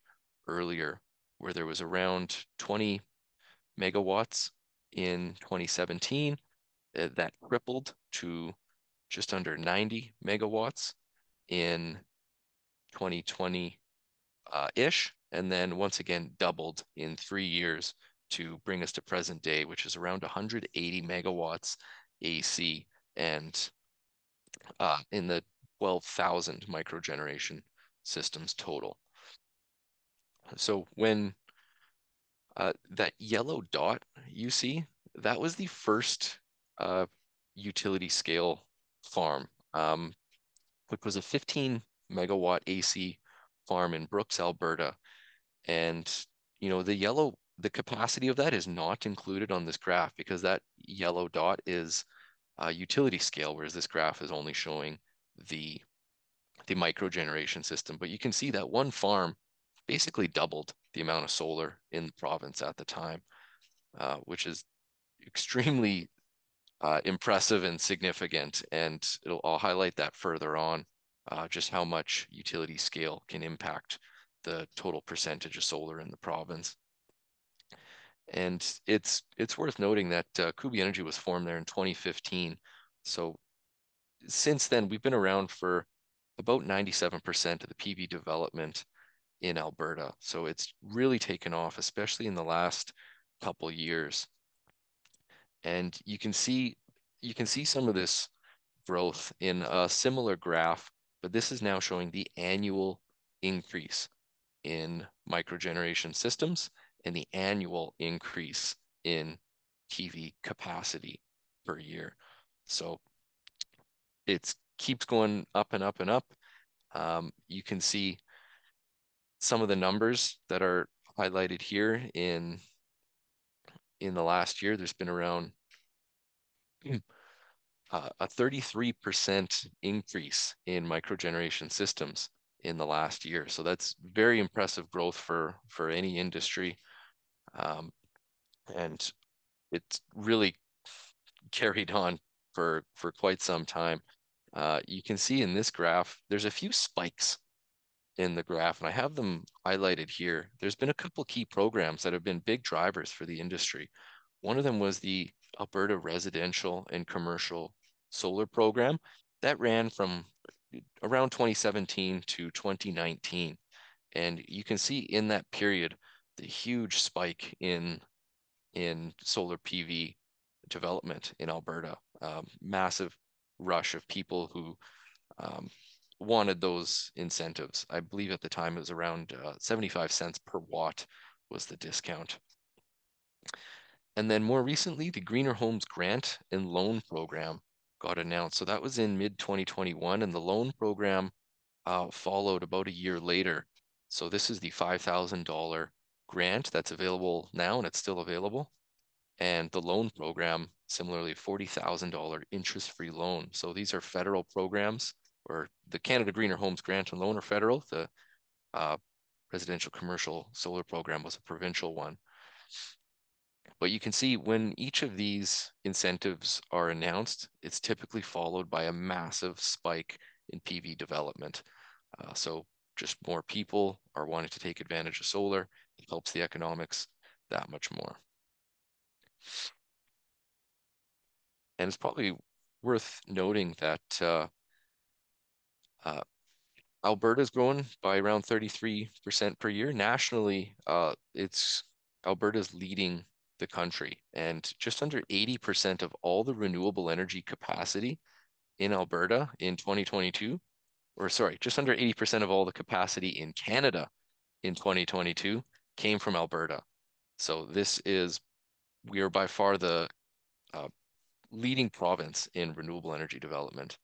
earlier, where there was around twenty megawatts in twenty seventeen. Uh, that tripled to just under ninety megawatts in twenty twenty uh, ish, and then once again doubled in three years to bring us to present day, which is around one hundred eighty megawatts A C, and uh, in the twelve thousand microgeneration systems total. So when uh, that yellow dot you see, that was the first uh, utility scale farm. Um, which was a fifteen megawatt A C farm in Brooks, Alberta. And, you know, the yellow, the capacity of that is not included on this graph because that yellow dot is uh, utility scale, whereas this graph is only showing the, the microgeneration system. But you can see that one farm basically doubled the amount of solar in the province at the time, uh, which is extremely Uh, impressive and significant, and it'll, I'll highlight that further on, uh, just how much utility scale can impact the total percentage of solar in the province. And it's it's worth noting that uh, Kubi Energy was formed there in twenty fifteen. So since then, we've been around for about ninety-seven percent of the P V development in Alberta. So it's really taken off, especially in the last couple years. And you can see you can see some of this growth in a similar graph, but this is now showing the annual increase in microgeneration systems and the annual increase in P V capacity per year. So it keeps going up and up and up. Um, you can see some of the numbers that are highlighted here in in the last year. There's been around uh, a thirty-three percent increase in microgeneration systems in the last year. So that's very impressive growth for, for any industry. Um, and it's really carried on for, for quite some time. Uh, you can see in this graph, there's a few spikes in the graph, and I have them highlighted here. There's been a couple key programs that have been big drivers for the industry. One of them was the Alberta Residential and Commercial Solar Program that ran from around twenty seventeen to twenty nineteen. And you can see in that period, the huge spike in, in solar P V development in Alberta, um, massive rush of people who um, wanted those incentives. I believe at the time it was around uh, seventy-five cents per watt was the discount. And then more recently, the Greener Homes Grant and Loan Program got announced. So that was in mid twenty twenty-one, and the loan program uh, followed about a year later. So this is the five thousand dollar grant that's available now, and it's still available. And the loan program, similarly, forty thousand dollar interest-free loan. So these are federal programs, or the Canada Greener Homes Grant and Loan are federal. The uh, Residential Commercial Solar Program was a provincial one. But you can see when each of these incentives are announced, it's typically followed by a massive spike in P V development. Uh, so just more people are wanting to take advantage of solar. It helps the economics that much more. And it's probably worth noting that uh, uh, Alberta's grown by around thirty-three percent per year. Nationally, uh, it's Alberta's leading the country, and just under eighty percent of all the renewable energy capacity in Alberta in twenty twenty-two, or sorry, just under eighty percent of all the capacity in Canada in twenty twenty-two came from Alberta. So this is, we are by far the uh, leading province in renewable energy development.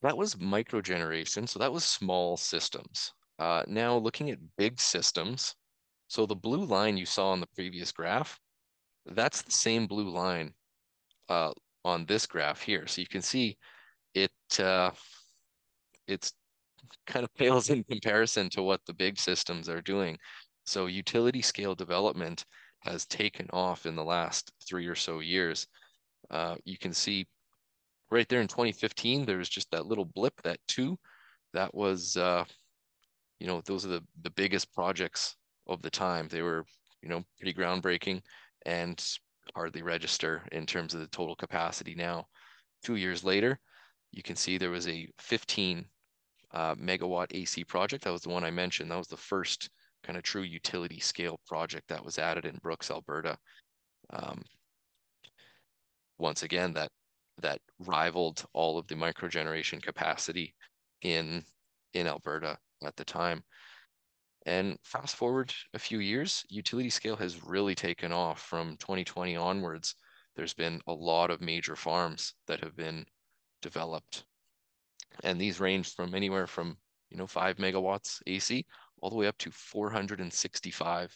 That was microgeneration, so that was small systems. Uh, now looking at big systems, so the blue line you saw on the previous graph, that's the same blue line uh, on this graph here. So you can see it uh, it's kind of pales in comparison to what the big systems are doing. So utility scale development has taken off in the last three or so years. Uh, you can see right there in twenty fifteen, there was just that little blip, that two, that was... Uh, You know, those are the, the biggest projects of the time. They were, you know, pretty groundbreaking and hardly register in terms of the total capacity now. Two years later, you can see there was a fifteen uh, megawatt A C project. That was the one I mentioned. That was the first kind of true utility scale project that was added in Brooks, Alberta. Um, once again, that that rivaled all of the microgeneration capacity in in Alberta at the time. And fast forward a few years, utility scale has really taken off. From twenty twenty onwards, there's been a lot of major farms that have been developed. And these range from anywhere from, you know, five megawatts A C all the way up to four hundred sixty-five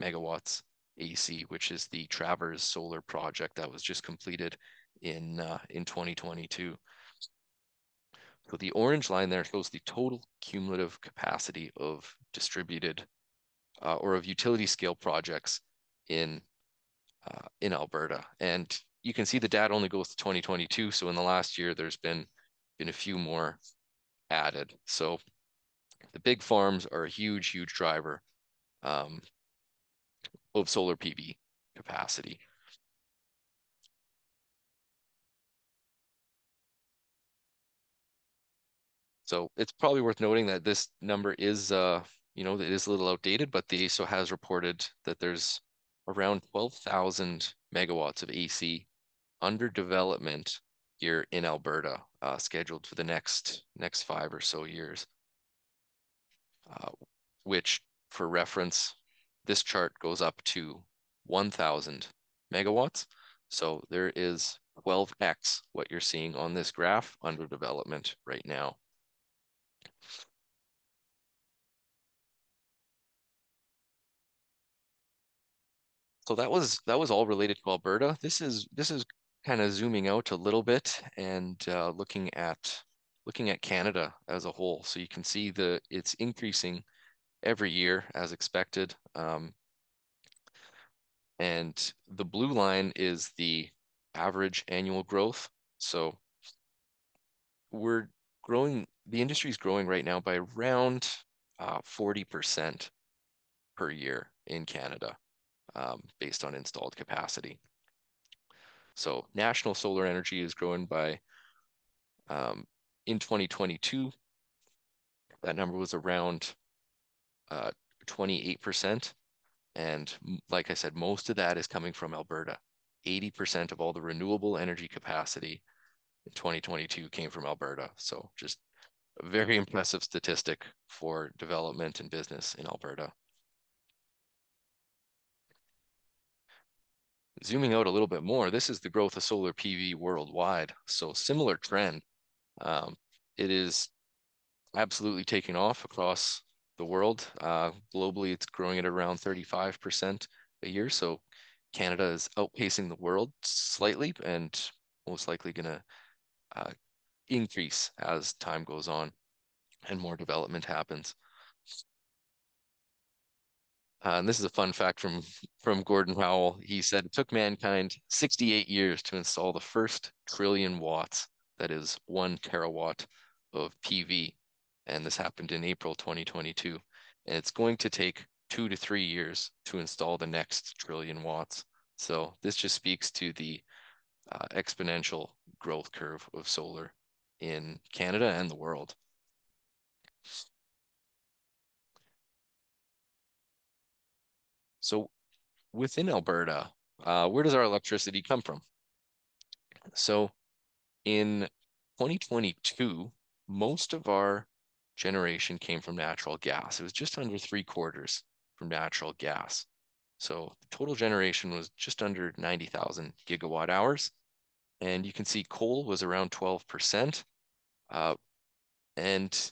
megawatts A C, which is the Travers Solar Project that was just completed in, uh, in twenty twenty-two. So the orange line there shows the total cumulative capacity of distributed uh, or of utility scale projects in uh, in Alberta. And you can see the data only goes to twenty twenty-two. So in the last year, there's been, been a few more added. So the big farms are a huge, huge driver um, of solar P V capacity. So it's probably worth noting that this number is, uh, you know, it is a little outdated, but the A E S O has reported that there's around twelve thousand megawatts of A C under development here in Alberta, uh, scheduled for the next next five or so years. Uh, which, for reference, this chart goes up to one thousand megawatts. So there is twelve X what you're seeing on this graph under development right now. So that was that was all related to Alberta. This is this is kind of zooming out a little bit and uh, looking at looking at Canada as a whole. So you can see the it's increasing every year as expected. Um, and the blue line is the average annual growth. So we're growing. The industry is growing right now by around uh, forty percent per year in Canada, um, based on installed capacity. So national solar energy is growing by, um, in twenty twenty-two, that number was around uh, twenty-eight percent. And like I said, most of that is coming from Alberta. eighty percent of all the renewable energy capacity in twenty twenty-two came from Alberta. So just a very impressive statistic for development and business in Alberta. Zooming out a little bit more, this is the growth of solar P V worldwide. So similar trend, Um, it is absolutely taking off across the world. Uh, globally, it's growing at around thirty-five percent a year. So Canada is outpacing the world slightly and most likely going to uh, increase as time goes on and more development happens. Uh, and this is a fun fact from, from Gordon Fowell. He said it took mankind sixty-eight years to install the first trillion watts, that is one terawatt of P V. And this happened in April twenty twenty-two. And it's going to take two to three years to install the next trillion watts. So this just speaks to the uh, exponential growth curve of solar in Canada and the world. So within Alberta, uh, where does our electricity come from? So in twenty twenty-two, most of our generation came from natural gas. It was just under three quarters from natural gas. So the total generation was just under ninety thousand gigawatt hours. And you can see coal was around twelve percent. Uh, and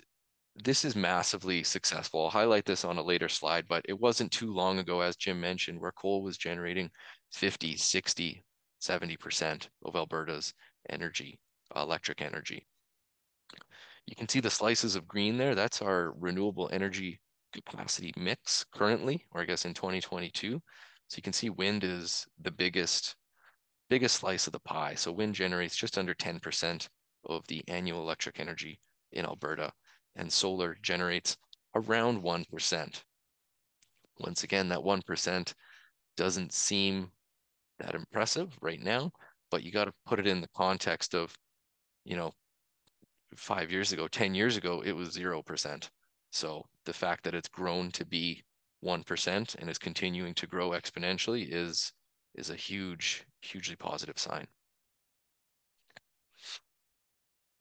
this is massively successful. I'll highlight this on a later slide, but it wasn't too long ago, as Jim mentioned, where coal was generating fifty, sixty, seventy percent of Alberta's energy, electric energy. You can see the slices of green there. That's our renewable energy capacity mix currently, or I guess in twenty twenty-two. So you can see wind is the biggest, biggest slice of the pie. So wind generates just under ten percent of the annual electric energy in Alberta, and solar generates around one percent. Once again, that one percent doesn't seem that impressive right now, but you got to put it in the context of, you know, five years ago, ten years ago, it was zero percent. So the fact that it's grown to be one percent and is continuing to grow exponentially is, is a huge, hugely positive sign.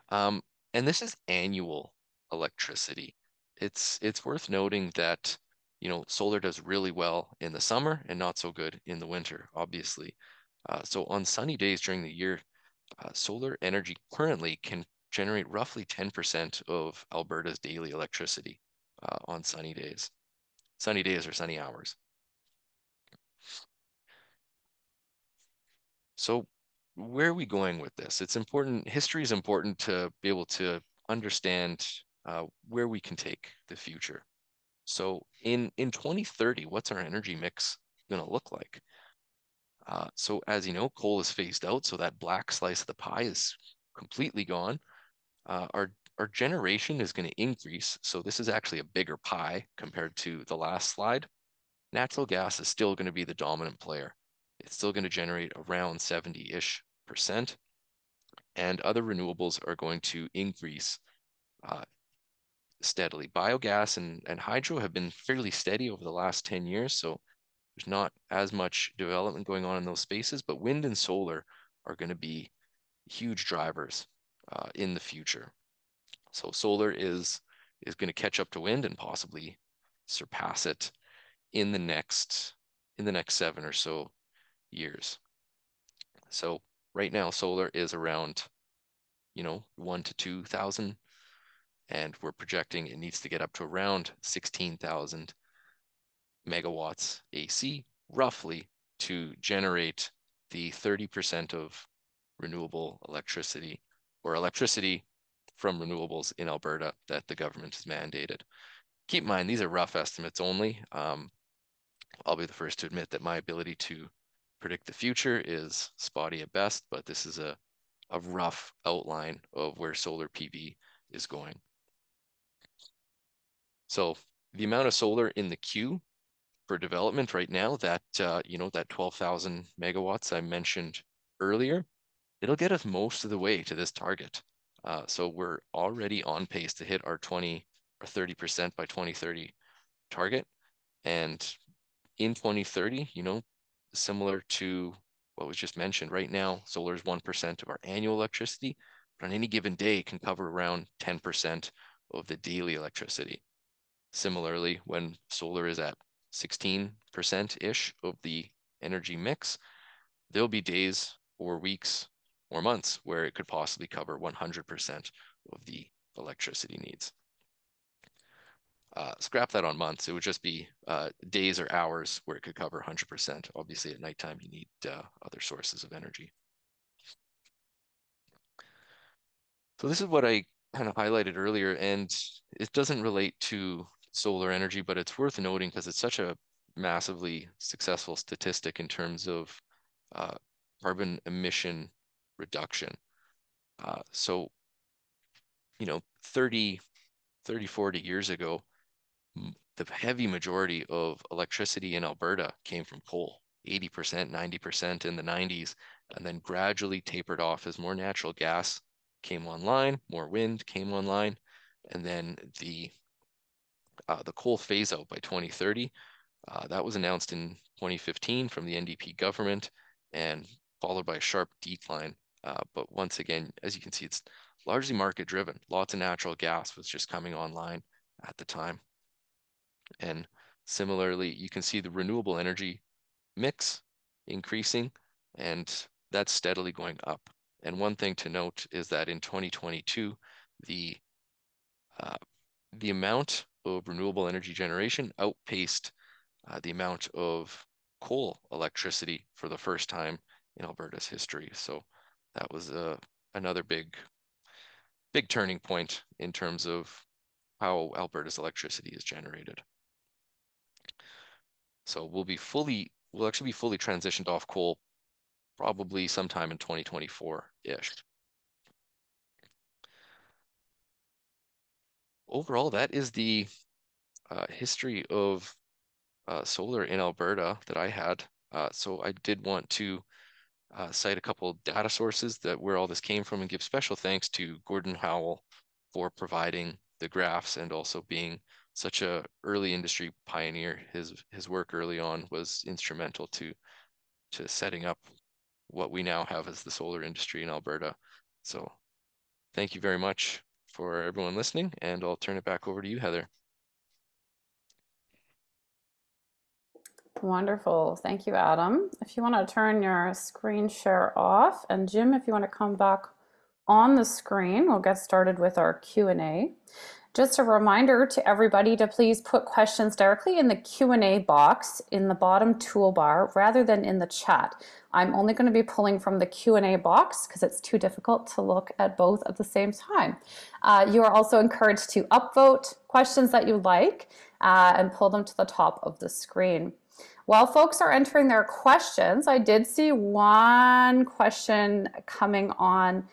Um, and this is annual electricity. It's, it's worth noting that, you know, solar does really well in the summer and not so good in the winter, obviously. Uh, so on sunny days during the year, uh, solar energy currently can generate roughly ten percent of Alberta's daily electricity uh, on sunny days. Sunny days are sunny hours. So where are we going with this? It's important, history is important to be able to understand uh, where we can take the future. So in, in twenty thirty, what's our energy mix gonna look like? Uh, so as you know, coal is phased out, so that black slice of the pie is completely gone. Uh, our, our generation is going to increase. So this is actually a bigger pie compared to the last slide. Natural gas is still going to be the dominant player. It's still going to generate around seventy-ish percent. And other renewables are going to increase uh, steadily. Biogas and, and hydro have been fairly steady over the last ten years. So there's not as much development going on in those spaces, but wind and solar are going to be huge drivers uh, in the future. So solar is, is going to catch up to wind and possibly surpass it in the next, in the next seven or so years. So right now, solar is around, you know, one to two thousand, and we're projecting it needs to get up to around sixteen thousand megawatts A C, roughly, to generate the thirty percent of renewable electricity, or electricity from renewables in Alberta that the government has mandated. Keep in mind, these are rough estimates only. Um, I'll be the first to admit that my ability to predict the future is spotty at best, but this is a, a rough outline of where solar P V is going. So the amount of solar in the queue for development right now, that, uh, you know, that twelve thousand megawatts I mentioned earlier, it'll get us most of the way to this target. Uh, so we're already on pace to hit our twenty or thirty percent by twenty thirty target. And in twenty thirty, you know, similar to what was just mentioned, right now, solar is one percent of our annual electricity, but on any given day, it can cover around ten percent of the daily electricity. Similarly, when solar is at sixteen percent-ish of the energy mix, there'll be days or weeks or months where it could possibly cover one hundred percent of the electricity needs. Uh, scrap that on months. It would just be uh, days or hours where it could cover one hundred percent. Obviously, at nighttime, you need uh, other sources of energy. So this is what I kind of highlighted earlier, and it doesn't relate to solar energy, but it's worth noting because it's such a massively successful statistic in terms of uh, carbon emission reduction. Uh, so, you know, thirty, thirty, forty years ago, the heavy majority of electricity in Alberta came from coal, eighty percent, ninety percent in the nineties, and then gradually tapered off as more natural gas came online, more wind came online, and then the uh, the coal phase out by twenty thirty. Uh, that was announced in twenty fifteen from the N D P government and followed by a sharp decline. Uh, but once again, as you can see, it's largely market driven. Lots of natural gas was just coming online at the time. And similarly, you can see the renewable energy mix increasing, and that's steadily going up. And one thing to note is that in twenty twenty-two, the uh, the amount of renewable energy generation outpaced uh, the amount of coal electricity for the first time in Alberta's history. So that was uh, another big, big turning point in terms of how Alberta's electricity is generated. So we'll be fully, we'll actually be fully transitioned off coal probably sometime in twenty twenty-four-ish. Overall, that is the uh, history of uh, solar in Alberta that I had. Uh, so I did want to uh, cite a couple of data sources that where all this came from and give special thanks to Gordon Fowell for providing the graphs and also being such a early industry pioneer. His, his work early on was instrumental to, to setting up what we now have as the solar industry in Alberta. So thank you very much for everyone listening, and I'll turn it back over to you, Heather. Wonderful, thank you, Adam. If you wanna turn your screen share off, and Jim, if you wanna come back on the screen, we'll get started with our Q and A. Just a reminder to everybody to please put questions directly in the Q and A box in the bottom toolbar rather than in the chat. I'm only going to be pulling from the Q and A box because it's too difficult to look at both at the same time. Uh, you are also encouraged to upvote questions that you like uh, and pull them to the top of the screen. While folks are entering their questions, I did see one question coming on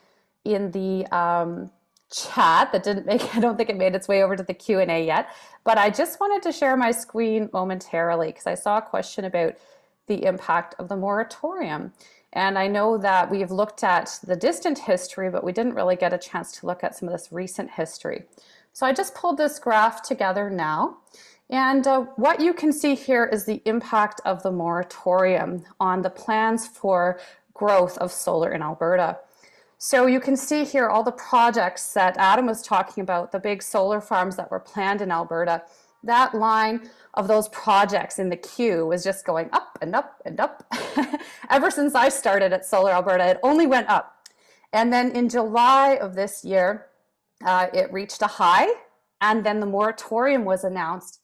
in the um, chat that didn't make, I don't think it made its way over to the Q and A yet, but I just wanted to share my screen momentarily because I saw a question about the impact of the moratorium. And I know that we've looked at the distant history, but we didn't really get a chance to look at some of this recent history. So I just pulled this graph together now. And uh, what you can see here is the impact of the moratorium on the plans for growth of solar in Alberta. So you can see here all the projects that Adam was talking about, the big solar farms that were planned in Alberta. That line of those projects in the queue was just going up and up and up. Ever since I started at Solar Alberta, it only went up. And then in July of this year, uh, it reached a high, and then the moratorium was announced,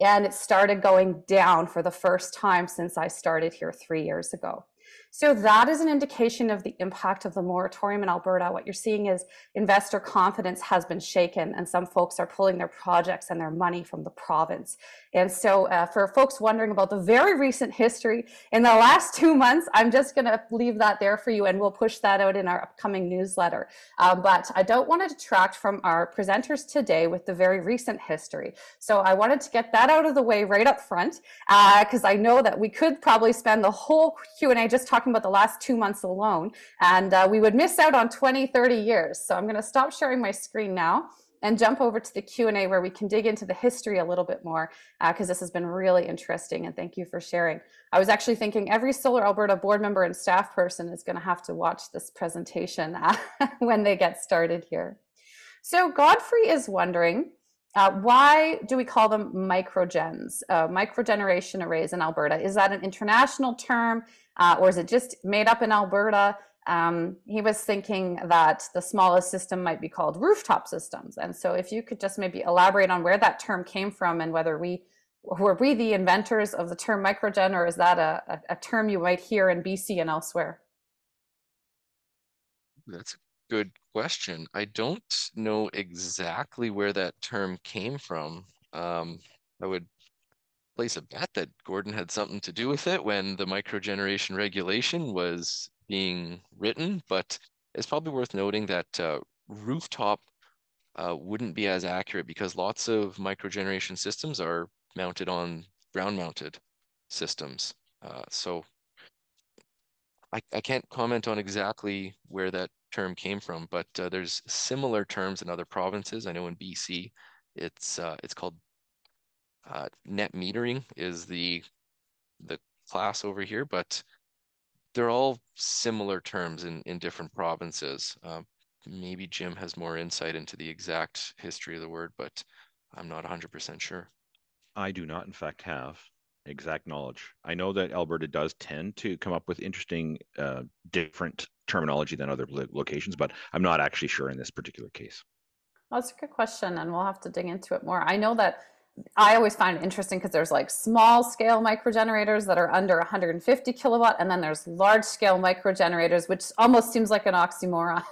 and it started going down for the first time since I started here three years ago. So that is an indication of the impact of the moratorium in Alberta. What you're seeing is investor confidence has been shaken, and some folks are pulling their projects and their money from the province. And so uh, for folks wondering about the very recent history in the last two months, I'm just going to leave that there for you, and we'll push that out in our upcoming newsletter. Uh, but I don't want to detract from our presenters today with the very recent history. So I wanted to get that out of the way right up front, because uh, I know that we could probably spend the whole Q and A just talking about the last two months alone, and uh, we would miss out on twenty, thirty years. So I'm going to stop sharing my screen now and jump over to the Q and A where we can dig into the history a little bit more, because uh, this has been really interesting, and thank you for sharing. I was actually thinking every Solar Alberta board member and staff person is going to have to watch this presentation uh, when they get started here. So Godfrey is wondering, Uh, why do we call them microgens, uh, microgeneration arrays in Alberta? Is that an international term, uh, or is it just made up in Alberta? Um, he was thinking that the smallest system might be called rooftop systems. And so if you could just maybe elaborate on where that term came from and whether we were we the inventors of the term microgen, or is that a, a term you might hear in B C and elsewhere? That's a good question. I don't know exactly where that term came from. Um, I would place a bet that Gordon had something to do with it when the microgeneration regulation was being written, but it's probably worth noting that uh, rooftop uh, wouldn't be as accurate because lots of microgeneration systems are mounted on ground-mounted systems. Uh, so I, I can't comment on exactly where that term came from, but uh, there's similar terms in other provinces. I know in B C, it's uh, it's called uh, net metering is the the class over here, but they're all similar terms in, in different provinces. Uh, maybe Jim has more insight into the exact history of the word, but I'm not one hundred percent sure. I do not, in fact, have exact knowledge. I know that Alberta does tend to come up with interesting, uh, different terminology than other lo locations, but I'm not actually sure in this particular case. Well, that's a good question, and we'll have to dig into it more. I know that I always find it interesting because there's like small scale microgenerators that are under one hundred fifty kilowatt, and then there's large scale microgenerators, which almost seems like an oxymoron.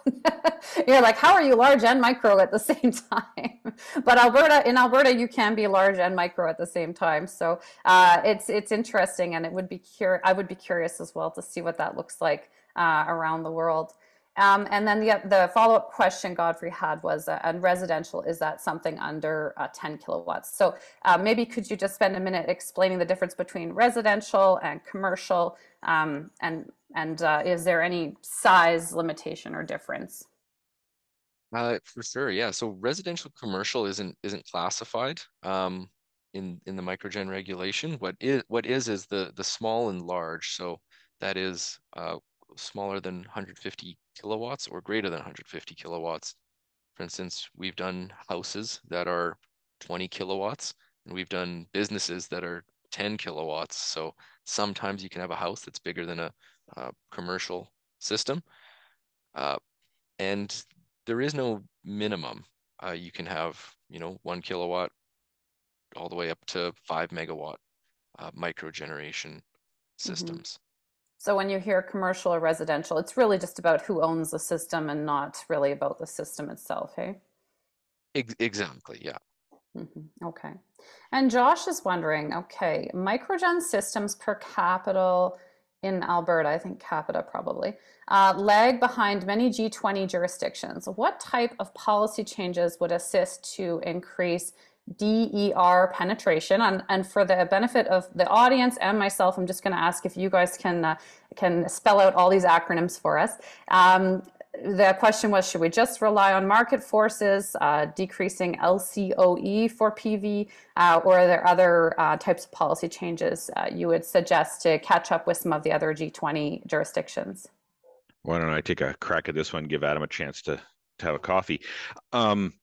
You're like, how are you large and micro at the same time? But Alberta, in Alberta, you can be large and micro at the same time. So uh, it's it's interesting, and it would be cur I would be curious as well to see what that looks like uh, around the world. Um, and then the, the follow-up question Godfrey had was, uh, and residential, is that something under uh, ten kilowatts? So uh, maybe could you just spend a minute explaining the difference between residential and commercial, um, and, and uh, is there any size limitation or difference? Uh, for sure, yeah. So residential commercial isn't isn't classified um, in in the microgen regulation. What is what is is the the small and large. So that is uh, smaller than one hundred fifty kilowatts or greater than one hundred fifty kilowatts. For instance, we've done houses that are twenty kilowatts, and we've done businesses that are ten kilowatts. So sometimes you can have a house that's bigger than a, a commercial system. Uh, and there is no minimum. Uh, you can have, you know, one kilowatt all the way up to five megawatt uh, microgeneration systems. Mm-hmm. So when you hear commercial or residential, it's really just about who owns the system and not really about the system itself, hey? Exactly, yeah. Mm-hmm. Okay. And Josh is wondering, okay, microgen systems per capita in Alberta, I think capita probably, uh, lag behind many G twenty jurisdictions. What type of policy changes would assist to increase D E R penetration? And, and for the benefit of the audience and myself, I'm just going to ask if you guys can uh, can spell out all these acronyms for us. Um, the question was, should we just rely on market forces, uh, decreasing L C O E for P V, uh, or are there other uh, types of policy changes uh, you would suggest to catch up with some of the other G twenty jurisdictions? Why don't I take a crack at this one, give Adam a chance to, to have a coffee. Um,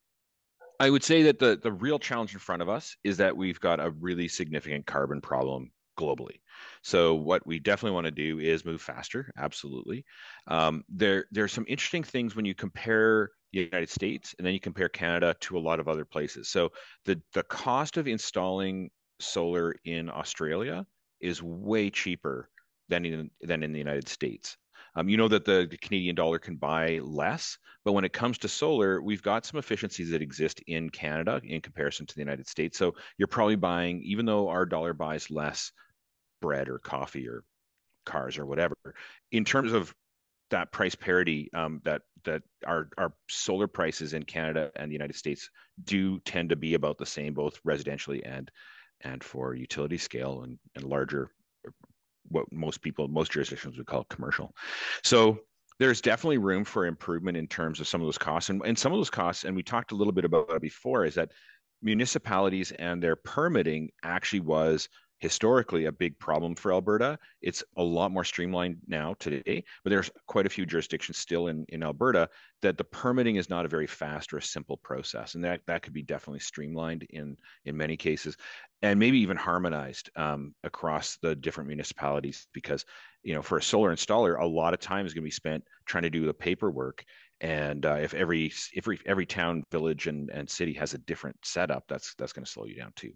I would say that the, the real challenge in front of us is that we've got a really significant carbon problem globally. So what we definitely want to do is move faster. Absolutely. Um, there, there are some interesting things when you compare the United States and then you compare Canada to a lot of other places. So the, the cost of installing solar in Australia is way cheaper than in, than in the United States. Um, you know that the, the Canadian dollar can buy less, but when it comes to solar, we've got some efficiencies that exist in Canada in comparison to the United States. So you're probably buying, even though our dollar buys less bread or coffee or cars or whatever, in terms of that price parity, um, that that our, our solar prices in Canada and the United States do tend to be about the same, both residentially and, and for utility scale and, and larger, what most people, most jurisdictions would call commercial. So there's definitely room for improvement in terms of some of those costs. And, and some of those costs, and we talked a little bit about it before, is that municipalities and their permitting actually was, historically a big problem for Alberta. It's a lot more streamlined now today, but there's quite a few jurisdictions still in, in Alberta that the permitting is not a very fast or a simple process. And that, that could be definitely streamlined in, in many cases, and maybe even harmonized um, across the different municipalities, because, you know, for a solar installer, a lot of time is going to be spent trying to do the paperwork. And uh, if every, if every, every town, village, and, and city has a different setup, that's, that's going to slow you down too.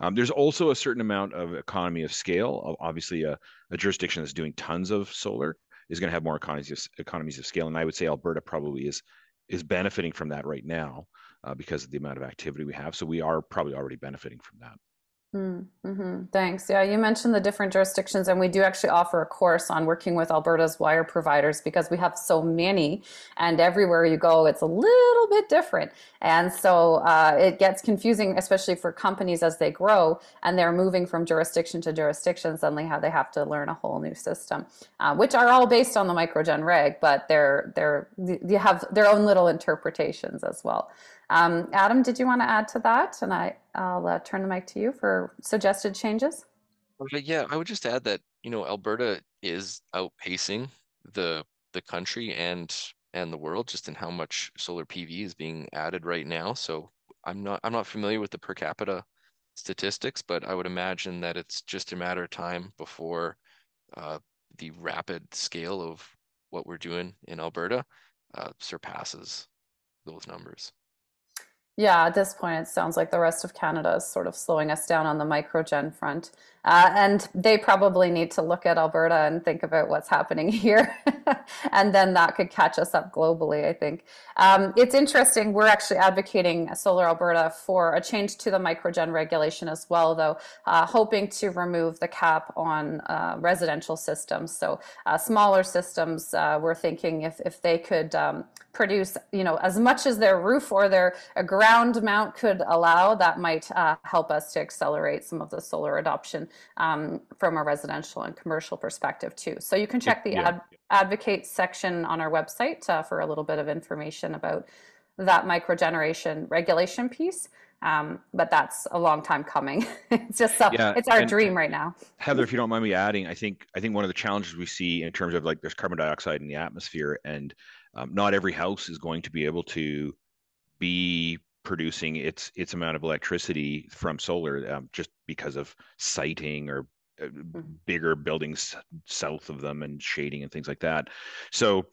Um, there's also a certain amount of economy of scale. Obviously, a, a jurisdiction that's doing tons of solar is going to have more economies of, economies of scale. And I would say Alberta probably is, is benefiting from that right now uh, because of the amount of activity we have. So we are probably already benefiting from that. Mm-hmm. Thanks. Yeah, you mentioned the different jurisdictions, and we do actually offer a course on working with Alberta's wire providers, because we have so many, and everywhere you go, it's a little bit different. And so uh, it gets confusing, especially for companies as they grow and they're moving from jurisdiction to jurisdiction. Suddenly how they have to learn a whole new system, uh, which are all based on the microgen reg, but they're, they're, they have their own little interpretations as well. Um, Adam, did you want to add to that? And I, I'll uh, turn the mic to you for suggested changes. Yeah, I would just add that, you know, Alberta is outpacing the the country and and the world just in how much solar P V is being added right now. So I'm not I'm not familiar with the per capita statistics, but I would imagine that it's just a matter of time before uh, the rapid scale of what we're doing in Alberta uh, surpasses those numbers. Yeah, at this point, it sounds like the rest of Canada is sort of slowing us down on the microgen front. Uh, and they probably need to look at Alberta and think about what's happening here. And then that could catch us up globally, I think. Um, it's interesting. We're actually advocating Solar Alberta for a change to the microgen regulation as well, though, uh, hoping to remove the cap on uh, residential systems. So uh, smaller systems, uh, we're thinking if, if they could um, produce, you know, as much as their roof or their ground mount could allow, that might uh, help us to accelerate some of the solar adoption Um, from a residential and commercial perspective too. So you can check the yeah. ad advocate section on our website uh, for a little bit of information about that microgeneration regulation piece. Um, but that's a long time coming. It's just a, yeah, it's our and, dream right now. Heather, if you don't mind me adding, I think I think one of the challenges we see in terms of, like, there's carbon dioxide in the atmosphere, and um, not every house is going to be able to be producing its its amount of electricity from solar, um, just because of siting or uh, mm-hmm. bigger buildings south of them and shading and things like that. So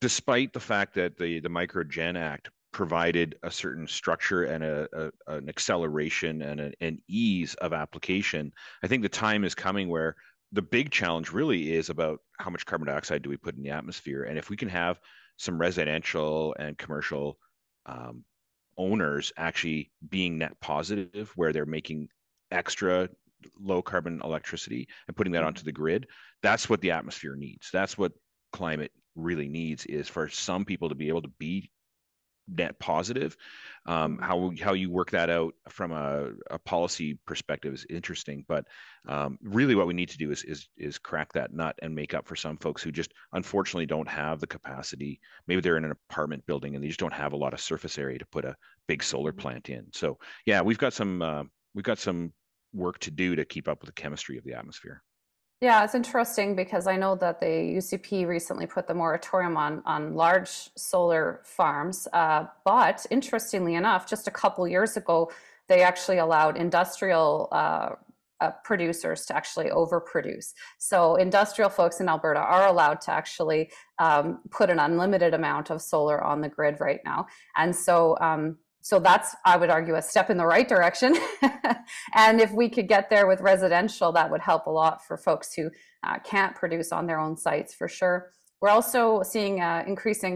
despite the fact that the the Microgen Act provided a certain structure and a, a an acceleration and a, an ease of application, I think the time is coming where the big challenge really is about how much carbon dioxide do we put in the atmosphere. And if we can have some residential and commercial um, owners actually being net positive, where they're making extra low carbon electricity and putting that onto the grid, that's what the atmosphere needs. That's what climate really needs, is for some people to be able to be net positive. Um, how, how you work that out from a, a policy perspective is interesting, but um, really what we need to do is, is, is crack that nut and make up for some folks who just unfortunately don't have the capacity. Maybe they're in an apartment building and they just don't have a lot of surface area to put a big solar plant in. So yeah, we've got some, uh, we've got some work to do to keep up with the chemistry of the atmosphere. Yeah, it's interesting, because I know that the U C P recently put the moratorium on, on large solar farms, uh, but interestingly enough, just a couple years ago, they actually allowed industrial uh, uh, producers to actually overproduce. So industrial folks in Alberta are allowed to actually um, put an unlimited amount of solar on the grid right now. And so um, So that's, I would argue, a step in the right direction. And if we could get there with residential, that would help a lot for folks who uh, can't produce on their own sites, for sure. We're also seeing uh, increasing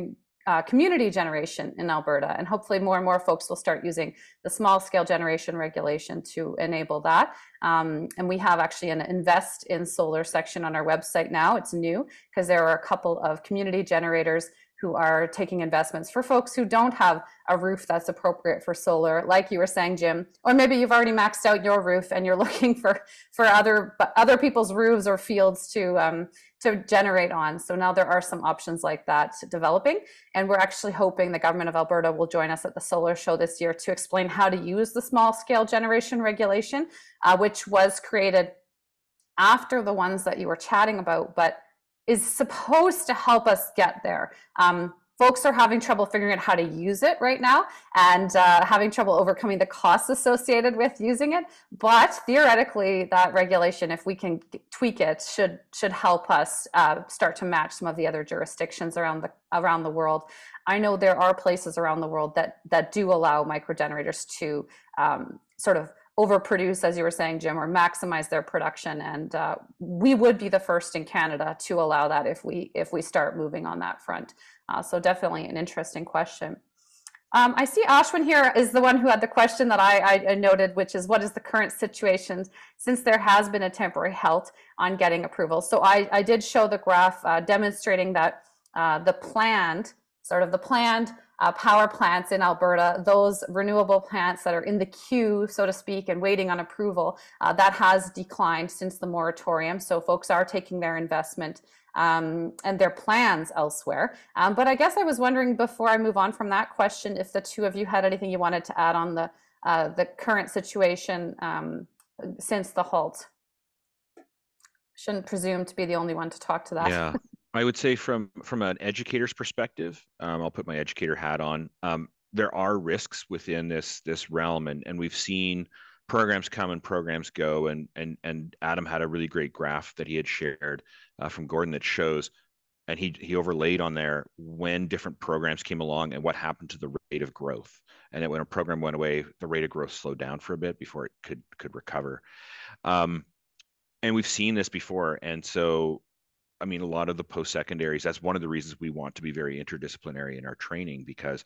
uh, community generation in Alberta, and hopefully more and more folks will start using the small scale generation regulation to enable that. Um, and we have actually an invest in solar section on our website now. It's new, because there are a couple of community generators who are taking investments for folks who don't have a roof that's appropriate for solar, like you were saying, Jim, or maybe you've already maxed out your roof and you're looking for, for other, other people's roofs or fields to, um, to generate on. So now there are some options like that developing. And we're actually hoping the government of Alberta will join us at the solar show this year to explain how to use the small scale generation regulation, uh, which was created after the ones that you were chatting about, but is supposed to help us get there. Um, folks are having trouble figuring out how to use it right now and uh, having trouble overcoming the costs associated with using it. But theoretically, that regulation, if we can tweak it, should should help us uh, start to match some of the other jurisdictions around the around the world. I know there are places around the world that that do allow microgenerators to um, sort of overproduce, as you were saying, Jim, or maximize their production, and uh, we would be the first in Canada to allow that if we if we start moving on that front. Uh, so definitely an interesting question. Um, I see Ashwin here is the one who had the question that I, I noted, which is what is the current situation since there has been a temporary halt on getting approval. So I, I did show the graph uh, demonstrating that uh, the planned sort of the planned Uh, power plants in Alberta, those renewable plants that are in the queue, so to speak, and waiting on approval, uh, that has declined since the moratorium. So folks are taking their investment um, and their plans elsewhere. Um, but I guess I was wondering before I move on from that question, if the two of you had anything you wanted to add on the, uh, the current situation um, since the halt. Shouldn't presume to be the only one to talk to that. Yeah. I would say from, from an educator's perspective, um, I'll put my educator hat on, um, there are risks within this this realm, and, and we've seen programs come and programs go, and, and, and Adam had a really great graph that he had shared uh, from Gordon that shows, and he, he overlaid on there when different programs came along and what happened to the rate of growth. And that when a program went away, the rate of growth slowed down for a bit before it could, could recover. Um, and we've seen this before, and so I mean, a lot of the post-secondaries, that's one of the reasons we want to be very interdisciplinary in our training, because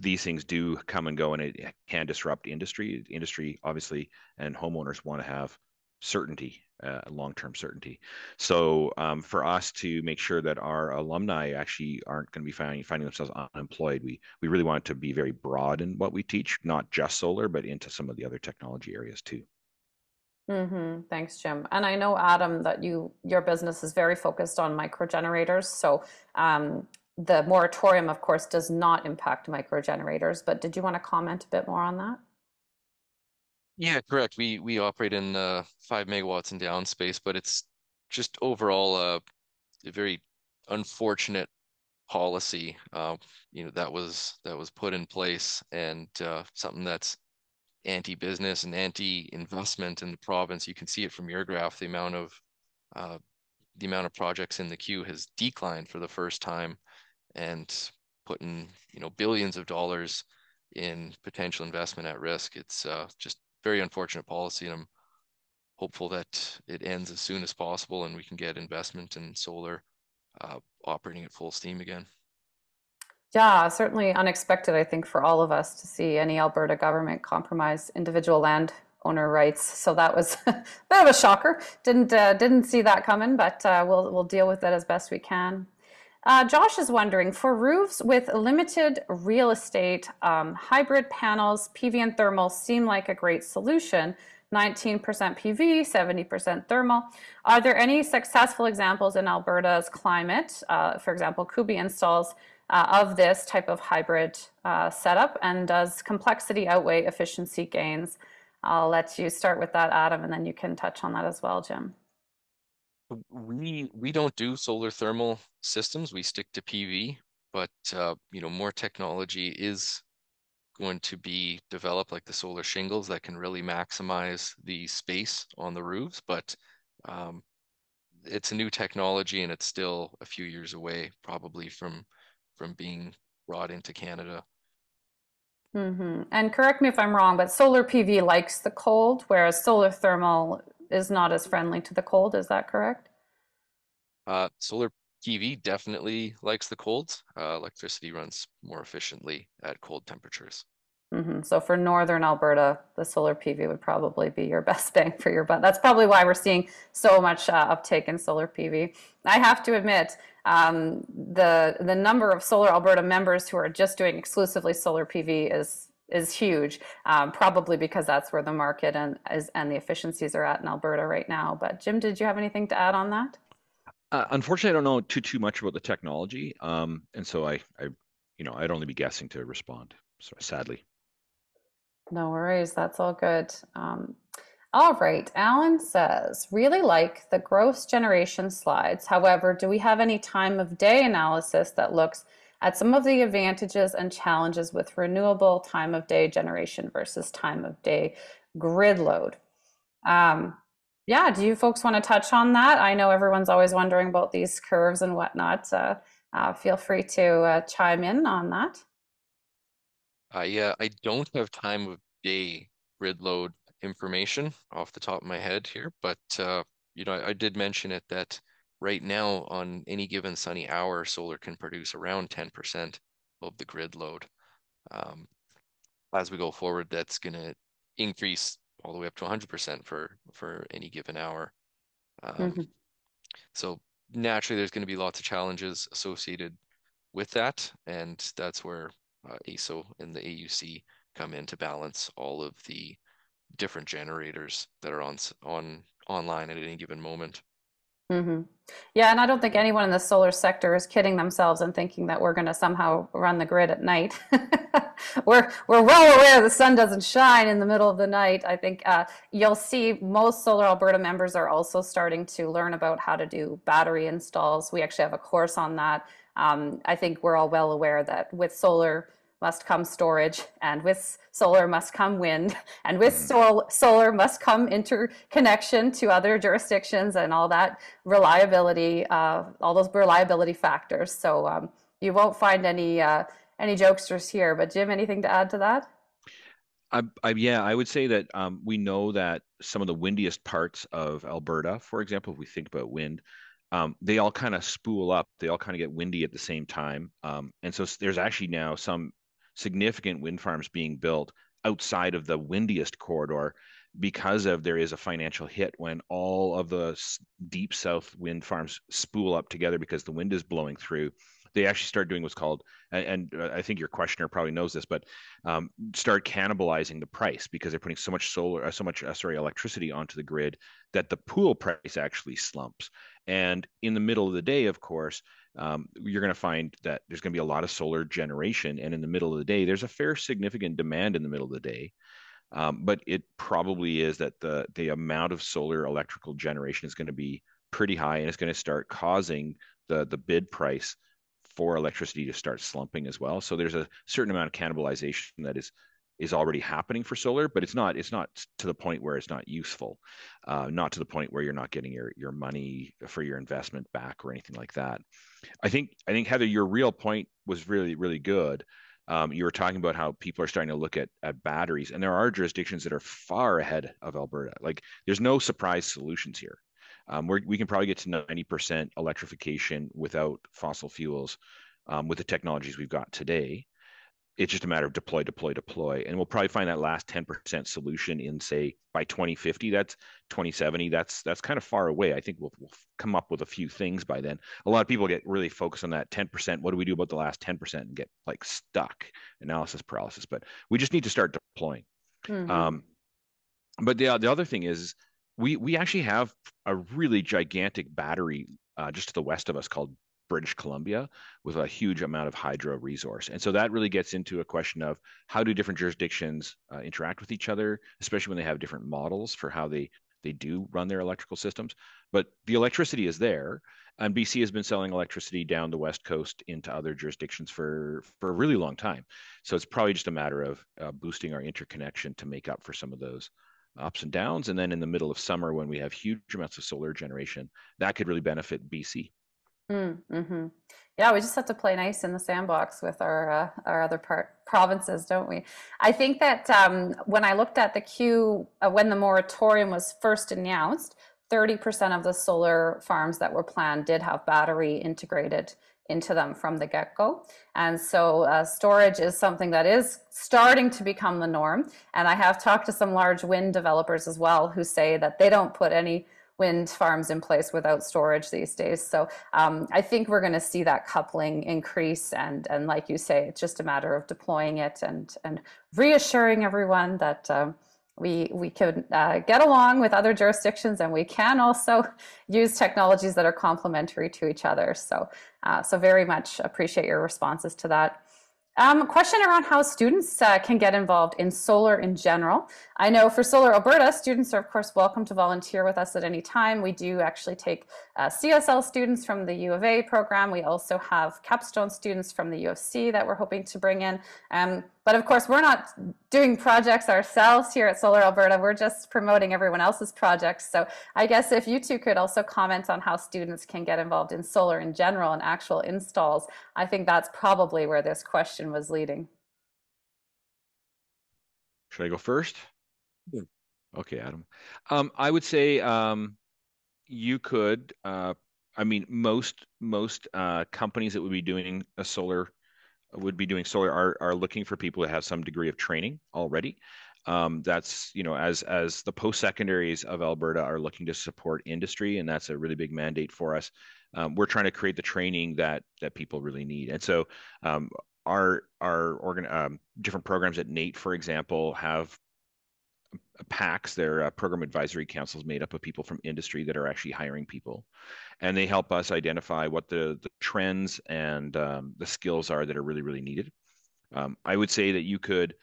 these things do come and go, and it can disrupt industry. Industry, obviously, and homeowners want to have certainty, uh, long-term certainty. So um, for us to make sure that our alumni actually aren't going to be finding, finding themselves unemployed, we, we really want to be very broad in what we teach, not just solar, but into some of the other technology areas too. Mm-hmm. Thanks, Jim. And I know, Adam, that you your business is very focused on microgenerators. So um, the moratorium, of course, does not impact microgenerators. But did you want to comment a bit more on that? Yeah, correct. We we operate in uh, five megawatts in down space, but it's just overall uh, a very unfortunate policy. Uh, you know, that was that was put in place, and uh, something that's anti-business and anti-investment in the province. You can see it from your graph. The amount of uh, the amount of projects in the queue has declined for the first time, and putting you know billions of dollars in potential investment at risk. It's uh, just very unfortunate policy, and I'm hopeful that it ends as soon as possible and we can get investment in solar uh, operating at full steam again. Yeah, certainly unexpected, I think, for all of us to see any Alberta government compromise individual landowner rights. So that was a bit of a shocker. Didn't uh, didn't see that coming, but uh, we'll we'll deal with it as best we can. Uh, Josh is wondering, for roofs with limited real estate, um, hybrid panels, P V and thermal seem like a great solution. nineteen percent P V, seventy percent thermal. Are there any successful examples in Alberta's climate? Uh, for example, Kubi installs Uh, of this type of hybrid uh, setup, and does complexity outweigh efficiency gains? I'll let you start with that, Adam, and then you can touch on that as well, Jim. We we don't do solar thermal systems. We stick to P V, but uh, you know more technology is going to be developed, like the solar shingles that can really maximize the space on the roofs. But um, it's a new technology, and it's still a few years away, probably from from being brought into Canada. Mm-hmm. And correct me if I'm wrong, but solar P V likes the cold, whereas solar thermal is not as friendly to the cold. Is that correct? Uh, solar P V definitely likes the cold. Uh, electricity runs more efficiently at cold temperatures. Mm-hmm. So for northern Alberta, the solar P V would probably be your best bang for your buck. That's probably why we're seeing so much uh, uptake in solar P V. I have to admit, um, the the number of Solar Alberta members who are just doing exclusively solar P V is is huge, um, probably because that's where the market and is, and the efficiencies are at in Alberta right now. But Jim, did you have anything to add on that? Uh, unfortunately, I don't know too too much about the technology, um, and so I, I, you know, I'd only be guessing to respond. So sadly. No worries, that's all good. Um, all right, Alan says, really like the gross generation slides. However, do we have any time of day analysis that looks at some of the advantages and challenges with renewable time of day generation versus time of day grid load? Um, yeah, do you folks want to touch on that? I know everyone's always wondering about these curves and whatnot. Uh, uh, feel free to uh, chime in on that. Uh, yeah, I don't have time of day grid load information off the top of my head here, but uh, you know, I, I did mention it that right now on any given sunny hour, solar can produce around ten percent of the grid load. Um, as we go forward, that's going to increase all the way up to one hundred percent for for any given hour. Um, mm-hmm. So naturally, there's going to be lots of challenges associated with that, and that's where Uh, A S O and the A U C come in to balance all of the different generators that are on on online at any given moment. Mm-hmm. Yeah, and I don't think anyone in the solar sector is kidding themselves and thinking that we're going to somehow run the grid at night. we're we're well aware the sun doesn't shine in the middle of the night. I think uh, you'll see most Solar Alberta members are also starting to learn about how to do battery installs. We actually have a course on that. Um, I think we're all well aware that with solar must come storage, and with solar must come wind, and with sol solar must come interconnection to other jurisdictions and all that reliability, uh, all those reliability factors. So um, you won't find any uh, any jokesters here. But Jim, anything to add to that? I, I, yeah, I would say that um, we know that some of the windiest parts of Alberta, for example, if we think about wind, Um, they all kind of spool up. They all kind of get windy at the same time. Um, and so there's actually now some significant wind farms being built outside of the windiest corridor because of there is a financial hit when all of the deep south wind farms spool up together because the wind is blowing through. They actually start doing what's called, and, and I think your questioner probably knows this, but um, start cannibalizing the price because they're putting so much solar, so much, uh, sorry, electricity onto the grid that the pool price actually slumps. And in the middle of the day, of course, um, you're going to find that there's going to be a lot of solar generation. And in the middle of the day, there's a fair significant demand in the middle of the day. Um, but it probably is that the, the amount of solar electrical generation is going to be pretty high, and it's going to start causing the, the bid price for electricity to start slumping as well. So there's a certain amount of cannibalization that is is already happening for solar, but it's not it's not to the point where it's not useful, uh, not to the point where you're not getting your your money for your investment back or anything like that. I think I think Heather, your real point was really really good. Um, you were talking about how people are starting to look at at batteries, and there are jurisdictions that are far ahead of Alberta. Like there's no surprise solutions here. Um, we're, we can probably get to ninety percent electrification without fossil fuels um, with the technologies we've got today. It's just a matter of deploy, deploy, deploy. And we'll probably find that last ten percent solution in, say, by twenty fifty, that's twenty seventy. That's that's kind of far away. I think we'll, we'll come up with a few things by then. A lot of people get really focused on that ten percent. What do we do about the last ten percent and get like stuck, analysis paralysis? But we just need to start deploying. Mm-hmm. Um, but the, the other thing is, We we actually have a really gigantic battery uh, just to the west of us called British Columbia with a huge amount of hydro resource. And so that really gets into a question of how do different jurisdictions uh, interact with each other, especially when they have different models for how they, they do run their electrical systems. But the electricity is there. And B C has been selling electricity down the west coast into other jurisdictions for, for a really long time. So it's probably just a matter of uh, boosting our interconnection to make up for some of those ups and downs. And then in the middle of summer, when we have huge amounts of solar generation, that could really benefit B C. Mm, mm-hmm. Yeah, we just have to play nice in the sandbox with our uh, our other part provinces, don't we? I think that um, when I looked at the queue, uh, when the moratorium was first announced, thirty percent of the solar farms that were planned did have battery integrated into them from the get-go. And so uh, storage is something that is starting to become the norm. And I have talked to some large wind developers as well who say that they don't put any wind farms in place without storage these days. So um, I think we're going to see that coupling increase. And, and like you say, it's just a matter of deploying it and, and reassuring everyone that um, we, we can uh, get along with other jurisdictions, and we can also use technologies that are complementary to each other. So, uh, so very much appreciate your responses to that. Um, question around how students uh, can get involved in solar in general. I know for Solar Alberta, students are of course welcome to volunteer with us at any time. We do actually take uh, C S L students from the U of A program. We also have capstone students from the U of C that we're hoping to bring in. Um, but of course, we're not doing projects ourselves here at Solar Alberta. We're just promoting everyone else's projects. So I guess if you two could also comment on how students can get involved in solar in general and actual installs, I think that's probably where this question was leading. Should I go first? Yeah. Okay, Adam. Um, I would say um, you could. Uh, I mean, most most uh, companies that would be doing a solar would be doing solar are are looking for people that have some degree of training already. Um, that's, you know, as as the post-secondaries of Alberta are looking to support industry, and that's a really big mandate for us. Um, we're trying to create the training that that people really need, and so. Um, Our, our organ, um, different programs at N A I T, for example, have PACs, their uh, program advisory councils, made up of people from industry that are actually hiring people. And they help us identify what the, the trends and um, the skills are that are really, really needed. Um, I would say that you could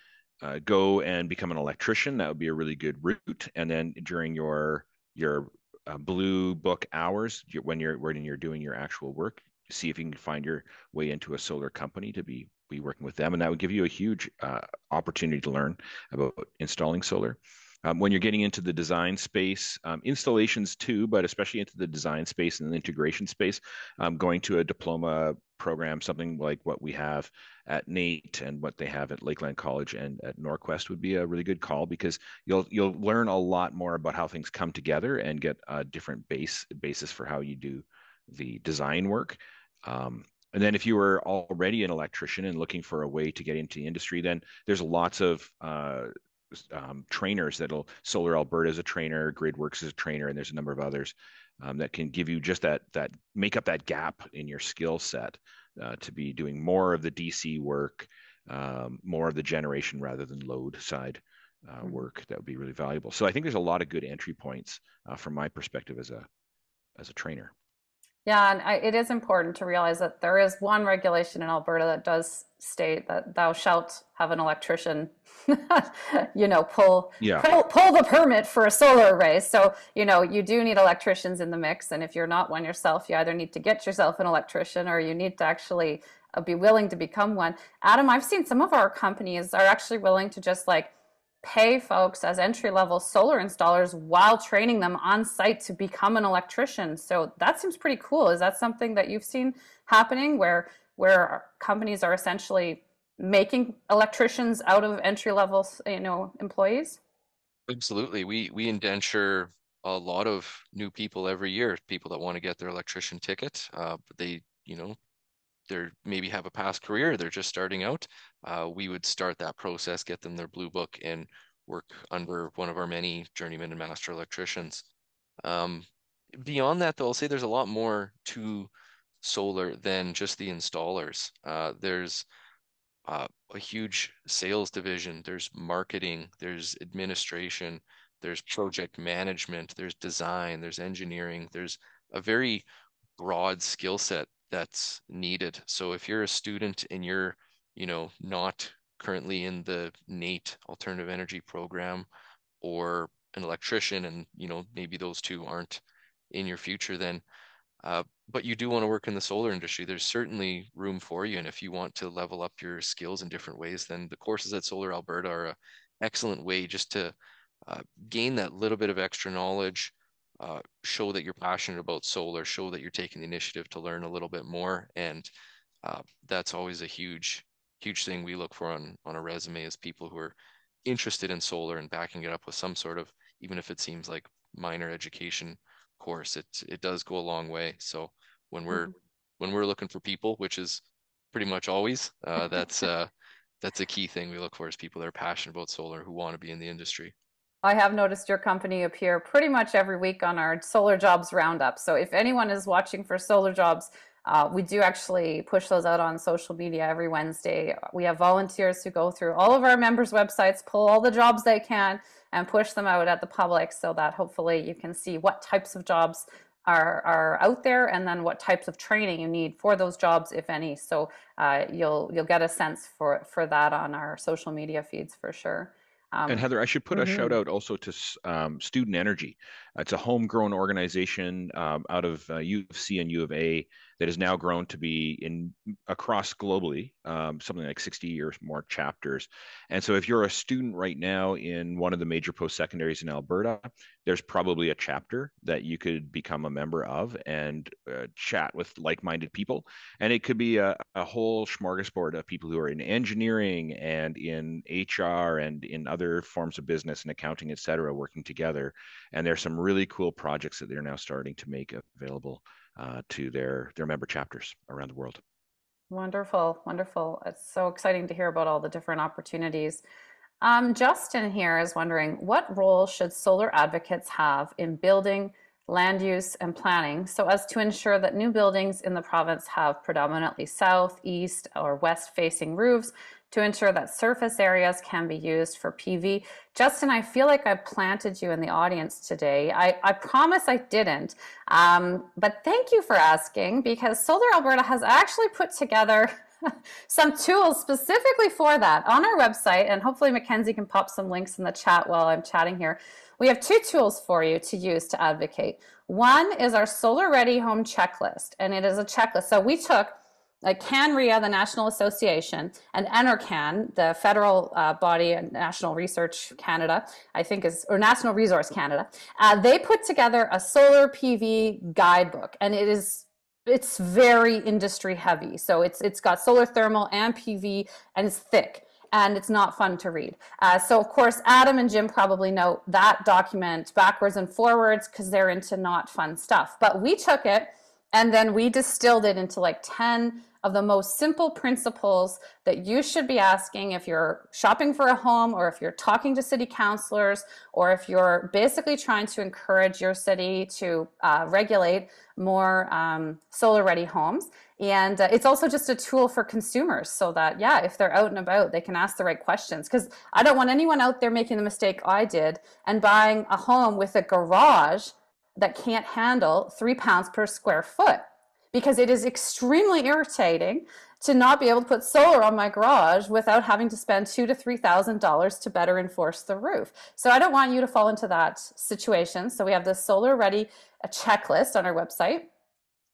uh, go and become an electrician. That would be a really good route. And then during your, your uh, blue book hours, when you're, when you're doing your actual work, see if you can find your way into a solar company to be be working with them, and that would give you a huge uh, opportunity to learn about installing solar. Um, when you're getting into the design space, um, installations too, but especially into the design space and the integration space, um, going to a diploma program, something like what we have at N A I T and what they have at Lakeland College and at Norquest, would be a really good call, because you'll you'll learn a lot more about how things come together and get a different base basis for how you do the design work. Um, and then if you were already an electrician and looking for a way to get into the industry, then there's lots of uh, um, trainers that'll, Solar Alberta is a trainer, GridWorks is a trainer, and there's a number of others um, that can give you just that, that make up that gap in your skill set uh, to be doing more of the D C work, um, more of the generation rather than load side uh, work. That would be really valuable. So I think there's a lot of good entry points uh, from my perspective as a, as a trainer. Yeah, and I, it is important to realize that there is one regulation in Alberta that does state that thou shalt have an electrician, you know, pull, yeah. pull pull the permit for a solar array. So, you know, you do need electricians in the mix. And if you're not one yourself, you either need to get yourself an electrician, or you need to actually be willing to become one. Adam, I've seen some of our companies are actually willing to just like pay folks as entry-level solar installers while training them on site to become an electrician. So that seems pretty cool. Is that something that you've seen happening, where where companies are essentially making electricians out of entry-level, you know, employees? Absolutely. We we indenture a lot of new people every year. People that want to get their electrician ticket, uh, but they, you know, they're maybe have a past career, they're just starting out, uh, we would start that process, get them their blue book, and work under one of our many journeyman and master electricians. Um, beyond that, though, I'll say there's a lot more to solar than just the installers. Uh, there's uh, a huge sales division, there's marketing, there's administration, there's project management, there's design, there's engineering, there's a very broad skill set that's needed. So if you're a student and you're, you know, not currently in the N A I T Alternative Energy Program, or an electrician, and, you know, maybe those two aren't in your future, then, uh, but you do want to work in the solar industry, there's certainly room for you. And if you want to level up your skills in different ways, then the courses at Solar Alberta are an excellent way just to uh, gain that little bit of extra knowledge, Uh, show that you're passionate about solar, show that you're taking the initiative to learn a little bit more. And uh, that's always a huge, huge thing we look for on, on a resume, is people who are interested in solar and backing it up with some sort of, even if it seems like minor education course, it, it does go a long way. So when we're, when we're looking for people, which is pretty much always, uh, that's uh, that's a key thing we look for, is people that are passionate about solar, who want to be in the industry. I have noticed your company appear pretty much every week on our solar jobs roundup. So if anyone is watching for solar jobs, uh, we do actually push those out on social media every Wednesday. We have volunteers who go through all of our members' websites, pull all the jobs they can, and push them out at the public so that hopefully you can see what types of jobs are, are out there, and then what types of training you need for those jobs, if any. So uh, you'll you'll get a sense for, for that on our social media feeds for sure. Um, and Heather, I should put mm-hmm. a shout out also to um, Student Energy. It's a homegrown organization um, out of uh, U of C and U of A that has now grown to be in across globally, um, something like sixty or more chapters. And so if you're a student right now in one of the major post-secondaries in Alberta, there's probably a chapter that you could become a member of and uh, chat with like-minded people. And it could be a, a whole smorgasbord of people who are in engineering and in H R and in other forms of business and accounting, et cetera, working together. And there's some really cool projects that they're now starting to make available uh, to their, their member chapters around the world. Wonderful, wonderful. It's so exciting to hear about all the different opportunities. Um, Justin here is wondering, what role should solar advocates have in building, land use and planning so as to ensure that new buildings in the province have predominantly south, east or west facing roofs to ensure that surface areas can be used for P V? Justin, I feel like I planted you in the audience today. I, I promise I didn't, um, but thank you for asking, because Solar Alberta has actually put together some tools specifically for that on our website, and hopefully Mackenzie can pop some links in the chat while I'm chatting here. We have two tools for you to use to advocate. One is our Solar Ready Home Checklist, and it is a checklist. So we took like CANREA, the National Association, and ENERCAN, the federal uh, body, National Research Canada, I think is, or National Resource Canada, uh, they put together a solar P V guidebook, and it is, it's very industry heavy. So it's it's got solar thermal and P V, and it's thick, and it's not fun to read. Uh, so of course, Adam and Jim probably know that document backwards and forwards because they're into not fun stuff. But we took it and then we distilled it into like ten of the most simple principles that you should be asking if you're shopping for a home, or if you're talking to city councilors, or if you're basically trying to encourage your city to uh, regulate more um, solar ready homes. And uh, it's also just a tool for consumers so that, yeah, if they're out and about, they can ask the right questions, because I don't want anyone out there making the mistake I did and buying a home with a garage that can't handle three pounds per square foot. Because it is extremely irritating to not be able to put solar on my garage without having to spend two to three thousand dollars to better enforce the roof. So I don't want you to fall into that situation. So we have this Solar Ready checklist on our website,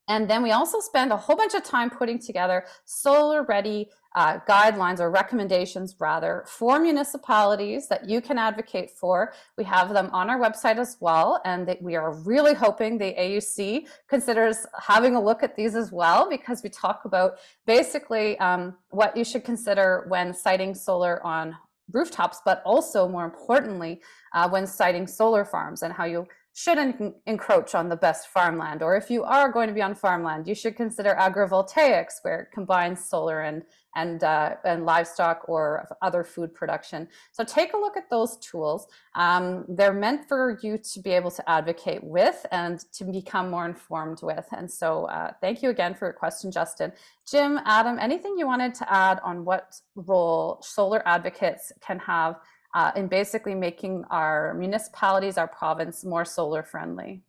and then we also spend a whole bunch of time putting together solar ready uh, guidelines, or recommendations rather, for municipalities that you can advocate for. We have them on our website as well, and that we are really hoping the A U C considers having a look at these as well, because we talk about basically um, what you should consider when siting solar on rooftops, but also more importantly, uh, when siting solar farms, and how you shouldn't encroach on the best farmland, or if you are going to be on farmland, you should consider agrivoltaics, where it combines solar and and uh, and livestock or other food production. So take a look at those tools. Um, they're meant for you to be able to advocate with and to become more informed with. And so uh, thank you again for your question, Justin. Jim, Adam, anything you wanted to add on what role solar advocates can have Uh, in basically making our municipalities, our province, more solar friendly?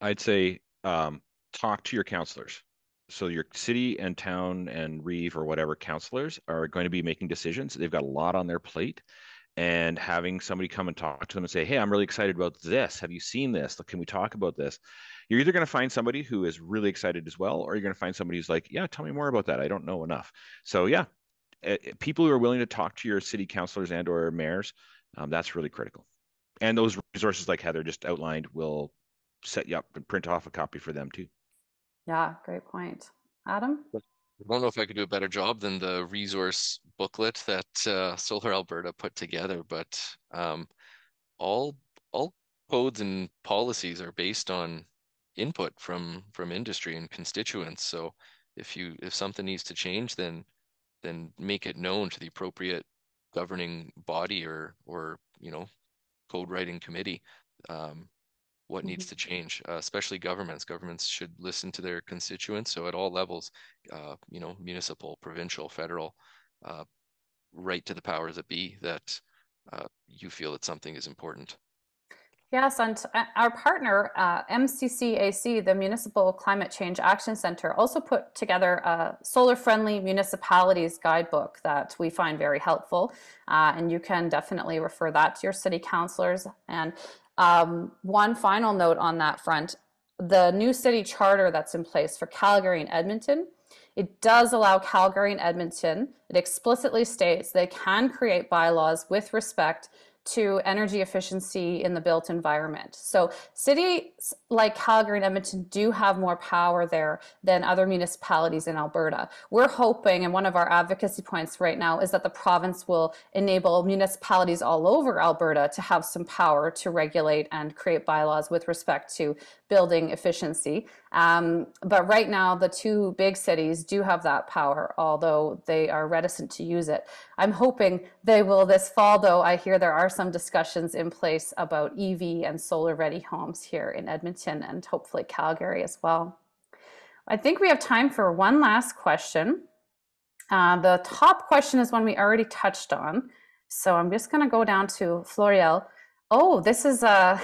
I'd say um, talk to your councillors. So your city and town and reeve or whatever councillors are going to be making decisions. They've got a lot on their plate, and having somebody come and talk to them and say, hey, I'm really excited about this. Have you seen this? Can we talk about this? You're either going to find somebody who is really excited as well, or you're going to find somebody who's like, yeah, tell me more about that. I don't know enough. So yeah. People who are willing to talk to your city councilors and or mayors, um, that's really critical. And those resources like Heather just outlined will set you up and print off a copy for them too. Yeah, great point. Adam? I don't know if I could do a better job than the resource booklet that uh, Solar Alberta put together, but um, all all codes and policies are based on input from, from industry and constituents. So if you if something needs to change, then then make it known to the appropriate governing body or or you know code writing committee um, what mm-hmm. needs to change. Uh, especially governments. Governments should listen to their constituents. So at all levels, uh, you know, municipal, provincial, federal, uh, right to the powers that be that uh, you feel that something is important. Yes, and our partner, uh, M C C A C, the Municipal Climate Change Action Centre, also put together a solar-friendly municipalities guidebook that we find very helpful, uh, and you can definitely refer that to your city councillors. And um, one final note on that front, the new city charter that's in place for Calgary and Edmonton, it does allow Calgary and Edmonton, it explicitly states they can create bylaws with respect to energy efficiency in the built environment. So cities like Calgary and Edmonton do have more power there than other municipalities in Alberta. We're hoping, and one of our advocacy points right now is that the province will enable municipalities all over Alberta to have some power to regulate and create bylaws with respect to building efficiency. Um, but right now, the two big cities do have that power, although they are reticent to use it. I'm hoping they will this fall, though. I hear there are some discussions in place about E V and solar-ready homes here in Edmonton and hopefully Calgary as well. I think we have time for one last question. Uh, the top question is one we already touched on, so I'm just going to go down to Floriel. Oh, this is a...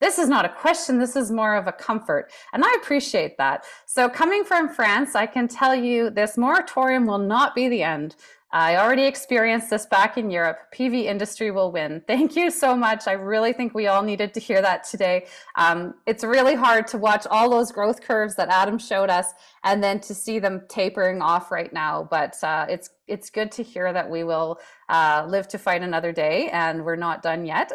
This is not a question, this is more of a comfort. And I appreciate that. So coming from France, I can tell you this moratorium will not be the end. I already experienced this back in Europe. P V industry will win. Thank you so much. I really think we all needed to hear that today. Um, it's really hard to watch all those growth curves that Adam showed us and then to see them tapering off right now. But uh, it's it's good to hear that we will uh, live to fight another day, and we're not done yet.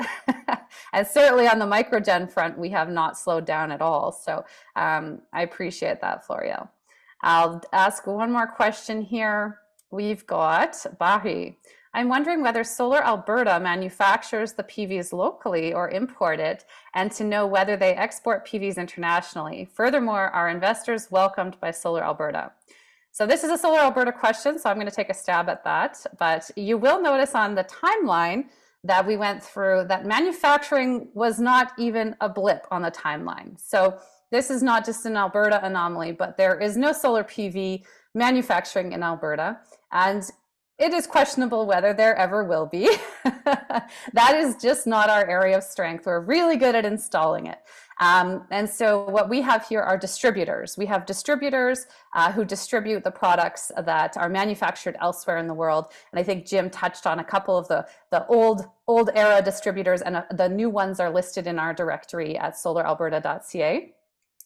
And certainly on the microgen front, we have not slowed down at all. So um, I appreciate that, Floriel. I'll ask one more question here. We've got Bari. I'm wondering whether Solar Alberta manufactures the P Vs locally or import it, and to know whether they export P Vs internationally. Furthermore, are investors welcomed by Solar Alberta? So this is a Solar Alberta question, so I'm going to take a stab at that. But you will notice on the timeline that we went through that manufacturing was not even a blip on the timeline. So this is not just an Alberta anomaly, but there is no solar P V manufacturing in Alberta, and it is questionable whether there ever will be. That is just not our area of strength. We're really good at installing it. Um, and so what we have here are distributors. We have distributors uh, who distribute the products that are manufactured elsewhere in the world. And I think Jim touched on a couple of the, the old, old era distributors, and uh, the new ones are listed in our directory at solar alberta dot c a.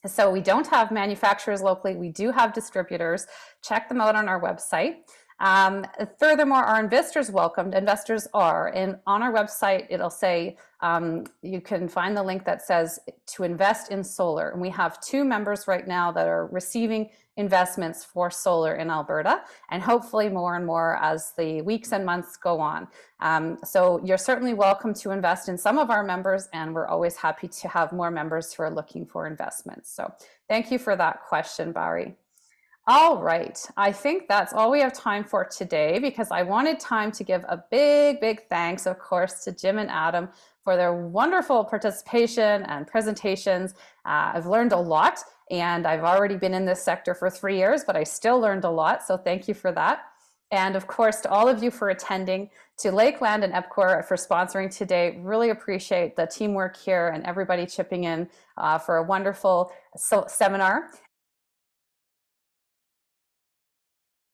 So we don't have manufacturers locally. We do have distributors. Check them out on our website. Um, furthermore, are investors welcomed? Investors are, and on our website it'll say um, you can find the link that says to invest in solar, and we have two members right now that are receiving investments for solar in Alberta, and hopefully more and more as the weeks and months go on. Um, so you're certainly welcome to invest in some of our members, and we're always happy to have more members who are looking for investments. So thank you for that question, Bari. All right, I think that's all we have time for today, because I wanted time to give a big, big thanks, of course, to Jim and Adam for their wonderful participation and presentations. Uh, I've learned a lot, and I've already been in this sector for three years, but I still learned a lot, so thank you for that. And of course, to all of you for attending, to Lakeland and EPCOR for sponsoring today. Really appreciate the teamwork here and everybody chipping in uh, for a wonderful so seminar.